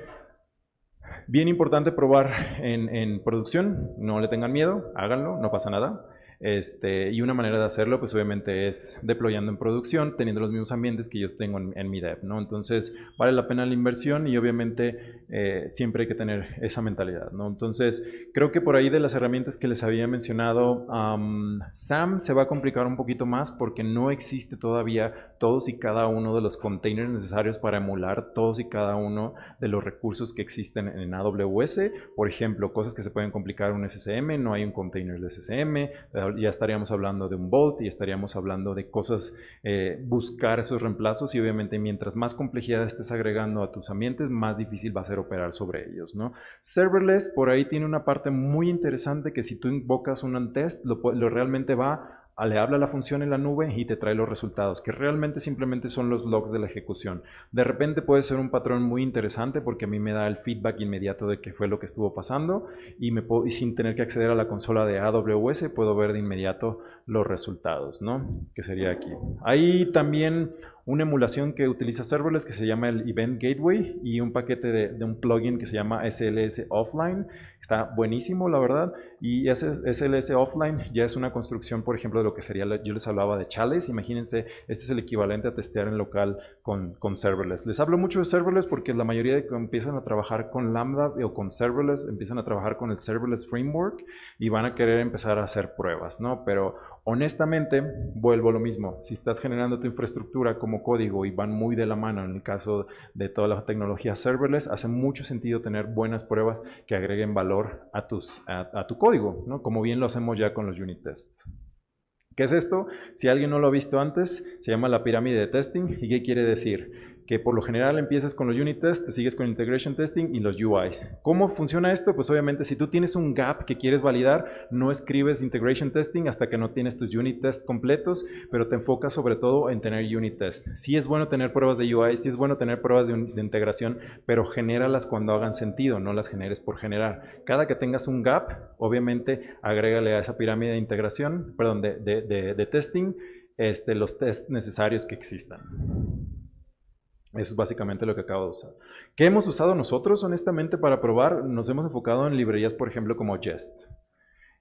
bien importante probar en, en producción, no le tengan miedo, háganlo, no pasa nada. Este, y una manera de hacerlo pues obviamente es deployando en producción, teniendo los mismos ambientes que yo tengo en, en mi dev, ¿no? Entonces vale la pena la inversión y obviamente eh, siempre hay que tener esa mentalidad, ¿no? Entonces creo que por ahí de las herramientas que les había mencionado, um, SAM se va a complicar un poquito más porque no existe todavía todos y cada uno de los containers necesarios para emular todos y cada uno de los recursos que existen en A W S. Por ejemplo, cosas que se pueden complicar, un S S M, no hay un container de S S M. Ya estaríamos hablando de un Vault y estaríamos hablando de cosas, eh, buscar esos reemplazos, y obviamente mientras más complejidad estés agregando a tus ambientes, más difícil va a ser operar sobre ellos, ¿no? Serverless por ahí tiene una parte muy interesante que si tú invocas un untest, lo, lo realmente va, le habla a la función en la nube y te trae los resultados, que realmente simplemente son los logs de la ejecución. De repente puede ser un patrón muy interesante porque a mí me da el feedback inmediato de qué fue lo que estuvo pasando y, me puedo, y sin tener que acceder a la consola de A W S puedo ver de inmediato los resultados, ¿no? Que sería aquí. Ahí también una emulación que utiliza Serverless que se llama el Event Gateway y un paquete de, de un plugin que se llama S L S Offline. Está buenísimo, la verdad. Y ese S L S Offline ya es una construcción, por ejemplo, de lo que sería, yo les hablaba de Chalice. Imagínense, este es el equivalente a testear en local con, con Serverless. Les hablo mucho de Serverless porque la mayoría de que empiezan a trabajar con Lambda o con Serverless, empiezan a trabajar con el Serverless Framework y van a querer empezar a hacer pruebas, ¿no? Pero honestamente, vuelvo a lo mismo. Si estás generando tu infraestructura como código y van muy de la mano en el caso de toda la tecnología serverless, hace mucho sentido tener buenas pruebas que agreguen valor a, tus, a, a tu código, ¿no? Como bien lo hacemos ya con los unit tests. ¿Qué es esto? Si alguien no lo ha visto antes, se llama la pirámide de testing. ¿Y qué quiere decir? Que por lo general empiezas con los unit tests, te sigues con integration testing y los U Is. ¿Cómo funciona esto? Pues obviamente si tú tienes un gap que quieres validar, no escribes integration testing hasta que no tienes tus unit tests completos, pero te enfocas sobre todo en tener unit tests. Sí es bueno tener pruebas de U I, sí es bueno tener pruebas de, de integración, pero genéralas cuando hagan sentido, no las generes por generar. Cada que tengas un gap, obviamente agrégale a esa pirámide de integración, perdón, de, de, de, de testing, este, los tests necesarios que existan. Eso es básicamente lo que acabo de usar. ¿Qué hemos usado nosotros, honestamente, para probar? Nos hemos enfocado en librerías, por ejemplo, como Jest.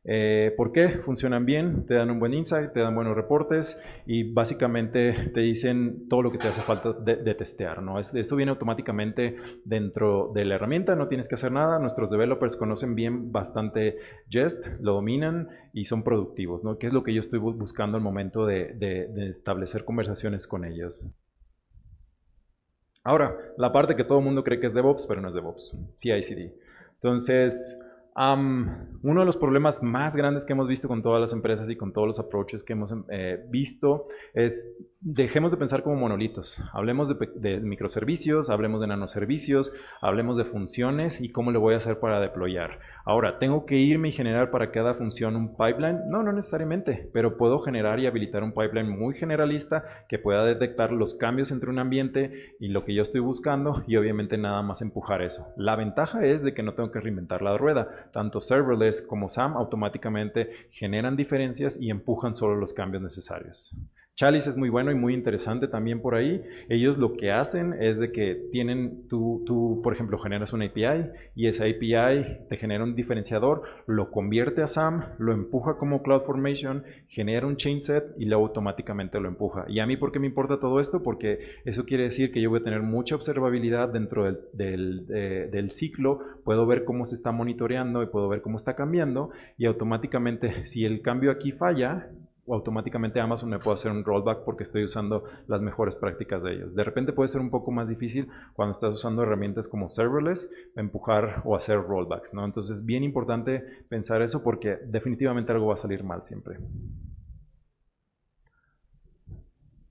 Eh, ¿Por qué? Funcionan bien, te dan un buen insight, te dan buenos reportes y básicamente te dicen todo lo que te hace falta de, de testear, ¿no? Es, eso viene automáticamente dentro de la herramienta, no tienes que hacer nada. Nuestros developers conocen bien bastante Jest, lo dominan y son productivos, ¿no? Que es lo que yo estoy buscando al momento de, de, de establecer conversaciones con ellos. Ahora, la parte que todo el mundo cree que es DevOps, pero no es DevOps, C I C D. Entonces, Um, uno de los problemas más grandes que hemos visto con todas las empresas y con todos los approaches que hemos eh, visto es dejemos de pensar como monolitos, hablemos de, de microservicios, hablemos de nanoservicios, hablemos de funciones y cómo le voy a hacer para deployar. Ahora, ¿tengo que irme y generar para cada función un pipeline? No, no necesariamente, pero puedo generar y habilitar un pipeline muy generalista que pueda detectar los cambios entre un ambiente y lo que yo estoy buscando y obviamente nada más empujar eso. La ventaja es de que no tengo que reinventar la rueda, tanto serverless como SAM automáticamente generan diferencias y empujan solo los cambios necesarios. Chalice es muy bueno y muy interesante también por ahí. Ellos lo que hacen es de que tienen, tú, tú por ejemplo generas una A P I y esa A P I te genera un diferenciador, lo convierte a SAM, lo empuja como CloudFormation, genera un change set y luego automáticamente lo empuja. ¿Y a mí por qué me importa todo esto? Porque eso quiere decir que yo voy a tener mucha observabilidad dentro del, del, eh, del ciclo, puedo ver cómo se está monitoreando y puedo ver cómo está cambiando y automáticamente si el cambio aquí falla, o automáticamente Amazon me puede hacer un rollback porque estoy usando las mejores prácticas de ellos. De repente puede ser un poco más difícil cuando estás usando herramientas como serverless, empujar o hacer rollbacks, ¿no? Entonces es bien importante pensar eso porque definitivamente algo va a salir mal siempre.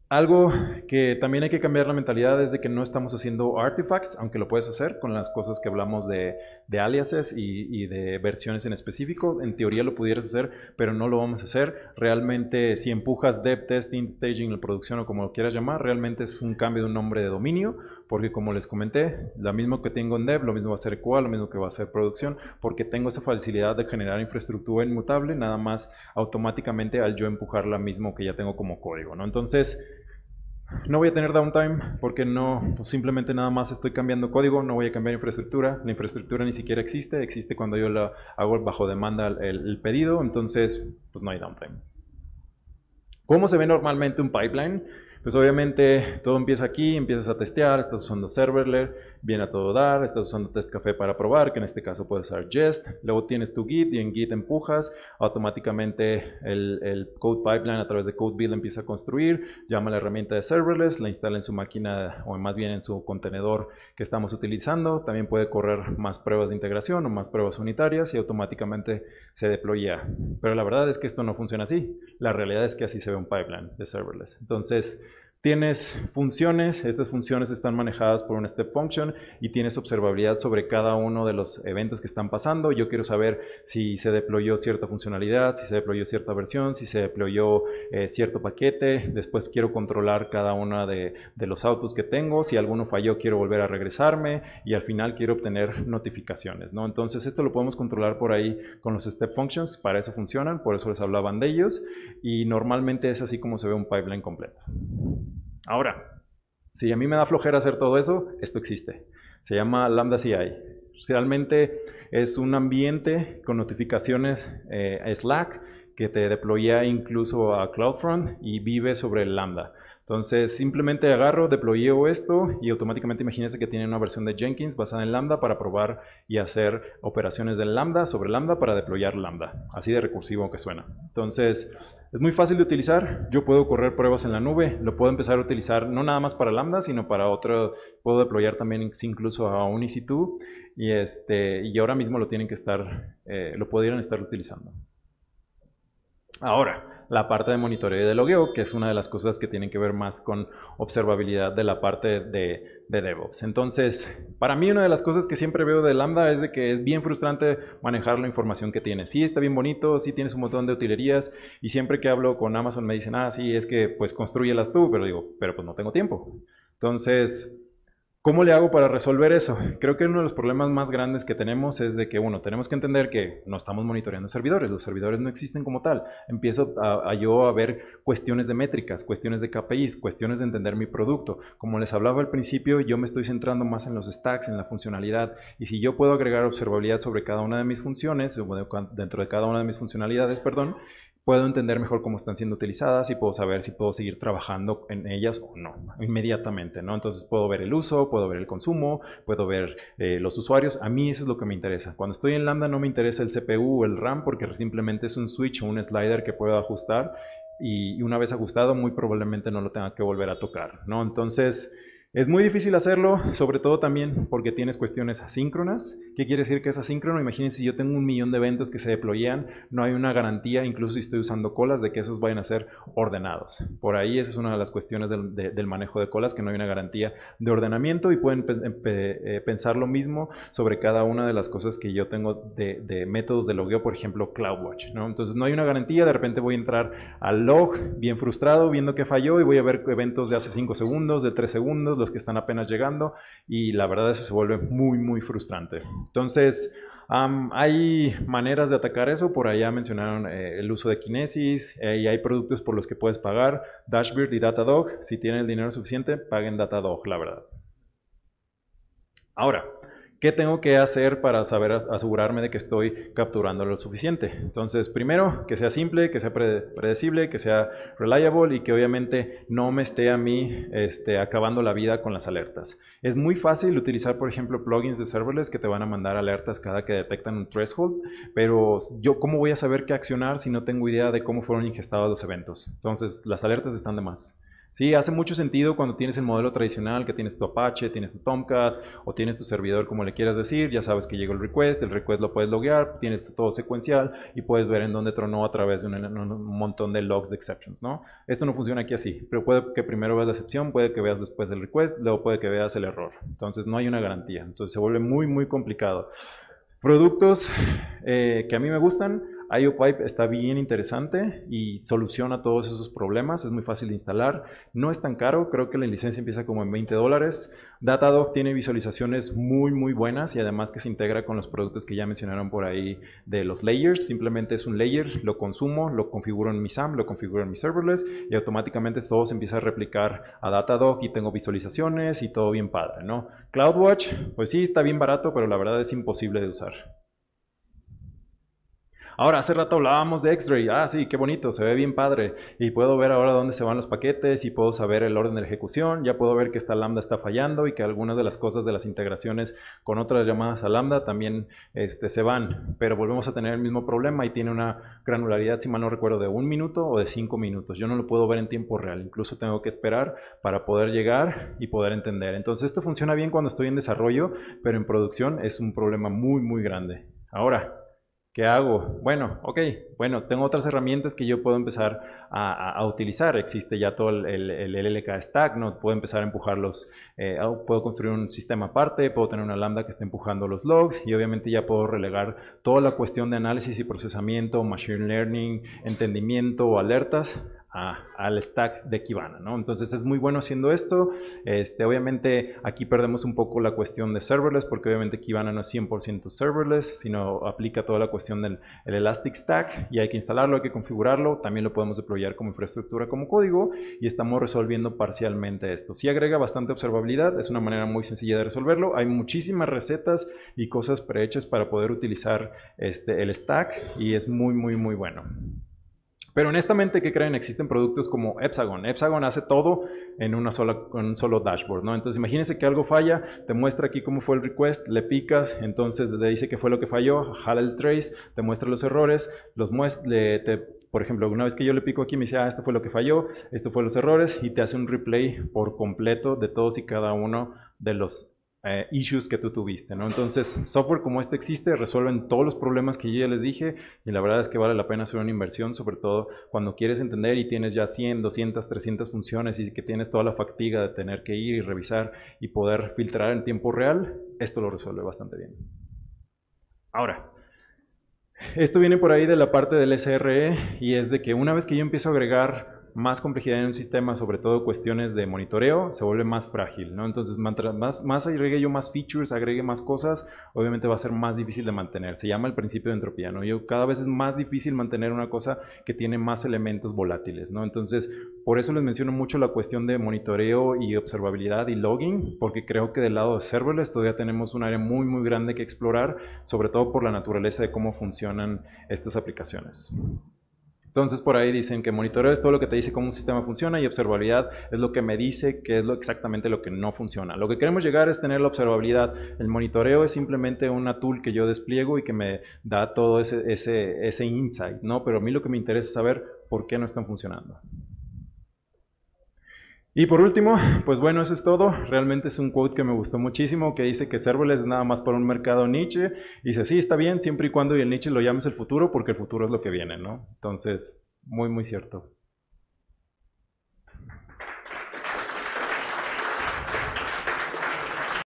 Algo que también hay que cambiar la mentalidad es de que no estamos haciendo artifacts, aunque lo puedes hacer con las cosas que hablamos de, de aliases y, y de versiones en específico. En teoría lo pudieras hacer, pero no lo vamos a hacer. Realmente si empujas dev, testing, staging, la producción o como lo quieras llamar, realmente es un cambio de un nombre de dominio. Porque como les comenté, lo mismo que tengo en dev, lo mismo va a ser Q A, lo mismo que va a ser producción, porque tengo esa facilidad de generar infraestructura inmutable, nada más automáticamente al yo empujar la misma que ya tengo como código, ¿no? Entonces, no voy a tener downtime porque no, pues simplemente nada más estoy cambiando código, no voy a cambiar infraestructura, la infraestructura ni siquiera existe, existe cuando yo la hago bajo demanda el, el pedido, entonces pues no hay downtime. ¿Cómo se ve normalmente un pipeline? Pues obviamente todo empieza aquí, empiezas a testear, estás usando serverless, viene a todo dar, estás usando test café para probar, que en este caso puedes usar Jest, luego tienes tu Git y en Git empujas, automáticamente el, el code pipeline a través de code build empieza a construir, llama a la herramienta de serverless, la instala en su máquina o más bien en su contenedor que estamos utilizando, también puede correr más pruebas de integración o más pruebas unitarias y automáticamente se deploya. Pero la verdad es que esto no funciona así, la realidad es que así se ve un pipeline de serverless. Entonces, tienes funciones, estas funciones están manejadas por un Step Function y tienes observabilidad sobre cada uno de los eventos que están pasando. Yo quiero saber si se deployó cierta funcionalidad, si se deployó cierta versión, si se deployó eh, cierto paquete. Después quiero controlar cada uno de, de los outputs que tengo. Si alguno falló, quiero volver a regresarme y al final quiero obtener notificaciones, ¿no? Entonces esto lo podemos controlar por ahí con los Step Functions. Para eso funcionan, por eso les hablaban de ellos. Y normalmente es así como se ve un pipeline completo. Ahora, si a mí me da flojera hacer todo eso, esto existe. Se llama Lambda C I. Realmente es un ambiente con notificaciones eh, Slack que te deploya incluso a CloudFront y vive sobre el Lambda. Entonces simplemente agarro, deployo esto y automáticamente imagínense que tiene una versión de Jenkins basada en Lambda para probar y hacer operaciones de Lambda sobre Lambda para deployar Lambda. Así de recursivo que suena. Entonces, es muy fácil de utilizar, yo puedo correr pruebas en la nube, lo puedo empezar a utilizar no nada más para Lambda, sino para otro, puedo deployar también incluso a un E C dos y, este, y ahora mismo lo tienen que estar, eh, lo podrían estar utilizando. Ahora, la parte de monitoreo y de logueo, que es una de las cosas que tienen que ver más con observabilidad de la parte de, de DevOps. Entonces, para mí una de las cosas que siempre veo de Lambda es de que es bien frustrante manejar la información que tienes. Sí, está bien bonito, sí tienes un montón de utilerías y siempre que hablo con Amazon me dicen, ah, sí, es que pues constrúyelas tú, pero digo, pero pues no tengo tiempo. Entonces, ¿cómo le hago para resolver eso? Creo que uno de los problemas más grandes que tenemos es de que, uno, tenemos que entender que no estamos monitoreando servidores, los servidores no existen como tal. Empiezo a, a yo a ver cuestiones de métricas, cuestiones de K P Is, cuestiones de entender mi producto. Como les hablaba al principio, yo me estoy centrando más en los stacks, en la funcionalidad, y si yo puedo agregar observabilidad sobre cada una de mis funciones, dentro de cada una de mis funcionalidades, perdón, puedo entender mejor cómo están siendo utilizadas y puedo saber si puedo seguir trabajando en ellas o no, inmediatamente, ¿no? Entonces puedo ver el uso, puedo ver el consumo, puedo ver eh, los usuarios. A mí eso es lo que me interesa. Cuando estoy en Lambda no me interesa el C P U o el RAM porque simplemente es un switch o un slider que puedo ajustar y una vez ajustado muy probablemente no lo tenga que volver a tocar, ¿no? Entonces, Es muy difícil hacerlo, sobre todo también porque tienes cuestiones asíncronas. ¿Qué quiere decir que es asíncrono? Imagínense si yo tengo un millón de eventos que se deployean, no hay una garantía, incluso si estoy usando colas, de que esos vayan a ser ordenados. Por ahí esa es una de las cuestiones del, de, del manejo de colas, que no hay una garantía de ordenamiento, y pueden pe pe pensar lo mismo sobre cada una de las cosas que yo tengo de, de métodos de logueo, por ejemplo CloudWatch, ¿no? Entonces no hay una garantía, de repente voy a entrar al log bien frustrado viendo que falló y voy a ver eventos de hace cinco segundos, de tres segundos, que están apenas llegando, y la verdad eso se vuelve muy muy frustrante. Entonces um, hay maneras de atacar eso. Por allá mencionaron eh, el uso de Kinesis, eh, y hay productos por los que puedes pagar, Dashbird y Datadog. Si tienen el dinero suficiente, paguen Datadog, la verdad. Ahora, ¿qué tengo que hacer para saber asegurarme de que estoy capturando lo suficiente? Entonces, primero, que sea simple, que sea predecible, que sea reliable y que obviamente no me esté a mí este, acabando la vida con las alertas. Es muy fácil utilizar, por ejemplo, plugins de serverless que te van a mandar alertas cada que detectan un threshold, pero yo ¿cómo voy a saber qué accionar si no tengo idea de cómo fueron ingestados los eventos? Entonces, las alertas están de más. Sí, hace mucho sentido cuando tienes el modelo tradicional, que tienes tu Apache, tienes tu Tomcat o tienes tu servidor, como le quieras decir. Ya sabes que llegó el request, el request lo puedes loguear, tienes todo secuencial y puedes ver en dónde tronó a través de un, un montón de logs de exceptions, ¿no? Esto no funciona aquí así, pero puede que primero veas la excepción, puede que veas después el request, luego puede que veas el error. Entonces no hay una garantía, entonces se vuelve muy muy complicado. Productos eh, que a mí me gustan. I O Pipe está bien interesante y soluciona todos esos problemas, es muy fácil de instalar, no es tan caro, creo que la licencia empieza como en veinte dólares. Datadog tiene visualizaciones muy muy buenas y además que se integra con los productos que ya mencionaron por ahí de los layers. Simplemente es un layer, lo consumo, lo configuro en mi SAM, lo configuro en mi serverless y automáticamente todo se empieza a replicar a Datadog y tengo visualizaciones y todo bien padre, ¿no? CloudWatch, pues sí, está bien barato, pero la verdad es imposible de usar. Ahora, hace rato hablábamos de X-Ray. Ah, sí, qué bonito, se ve bien padre. Y puedo ver ahora dónde se van los paquetes y puedo saber el orden de ejecución. Ya puedo ver que esta Lambda está fallando y que algunas de las cosas de las integraciones con otras llamadas a Lambda también este, se van. Pero volvemos a tener el mismo problema y tiene una granularidad, si mal no recuerdo, de un minuto o de cinco minutos. Yo no lo puedo ver en tiempo real. Incluso tengo que esperar para poder llegar y poder entender. Entonces, esto funciona bien cuando estoy en desarrollo, pero en producción es un problema muy, muy grande. Ahora, ¿qué hago? Bueno, ok, bueno, tengo otras herramientas que yo puedo empezar a, a utilizar. Existe ya todo el, el, el L L K Stack, ¿no? Puedo empezar a empujarlos, eh, puedo construir un sistema aparte, puedo tener una Lambda que esté empujando los logs y obviamente ya puedo relegar toda la cuestión de análisis y procesamiento, machine learning, entendimiento o alertas al stack de Kibana, ¿no? Entonces es muy bueno haciendo esto. Este, obviamente aquí perdemos un poco la cuestión de serverless, porque obviamente Kibana no es cien por ciento serverless, sino aplica toda la cuestión del el Elastic Stack y hay que instalarlo, hay que configurarlo, también lo podemos deployar como infraestructura, como código, y estamos resolviendo parcialmente esto. Sí agrega bastante observabilidad, es una manera muy sencilla de resolverlo. Hay muchísimas recetas y cosas prehechas para poder utilizar este, el stack y es muy muy muy bueno. Pero honestamente, ¿qué creen? Existen productos como Epsagon. Epsagon hace todo en, una sola, en un solo dashboard, ¿no? Entonces imagínense que algo falla, te muestra aquí cómo fue el request, le picas, entonces te dice qué fue lo que falló, jala el trace, te muestra los errores, los muestra, le, te... Por ejemplo, una vez que yo le pico aquí, me dice, ah, esto fue lo que falló, esto fue los errores, y te hace un replay por completo de todos y cada uno de los Eh, issues que tú tuviste, ¿no? Entonces, software como este existe, resuelven todos los problemas que yo ya les dije, y la verdad es que vale la pena hacer una inversión, sobre todo cuando quieres entender y tienes ya cien, doscientas, trescientas funciones y que tienes toda la fatiga de tener que ir y revisar y poder filtrar en tiempo real. Esto lo resuelve bastante bien. Ahora, esto viene por ahí de la parte del S R E y es de que una vez que yo empiezo a agregar más complejidad en un sistema, sobre todo cuestiones de monitoreo, se vuelve más frágil, ¿no? Entonces, más, más agregue yo más features, agregue más cosas, obviamente va a ser más difícil de mantener. Se llama el principio de entropía, ¿no? Yo, cada vez es más difícil mantener una cosa que tiene más elementos volátiles, ¿no? Entonces, por eso les menciono mucho la cuestión de monitoreo y observabilidad y logging, porque creo que del lado de serverless todavía tenemos un área muy, muy grande que explorar, sobre todo por la naturaleza de cómo funcionan estas aplicaciones. Entonces por ahí dicen que monitoreo es todo lo que te dice cómo un sistema funciona y observabilidad es lo que me dice qué es lo, exactamente lo que no funciona. Lo que queremos llegar es tener la observabilidad. El monitoreo es simplemente una tool que yo despliego y que me da todo ese, ese, ese insight, ¿no? Pero a mí lo que me interesa es saber por qué no están funcionando. Y por último, pues bueno, eso es todo. Realmente es un quote que me gustó muchísimo, que dice que serverless es nada más para un mercado niche. Y dice, sí, está bien, siempre y cuando y el niche lo llames el futuro, porque el futuro es lo que viene, ¿no? Entonces, muy, muy cierto.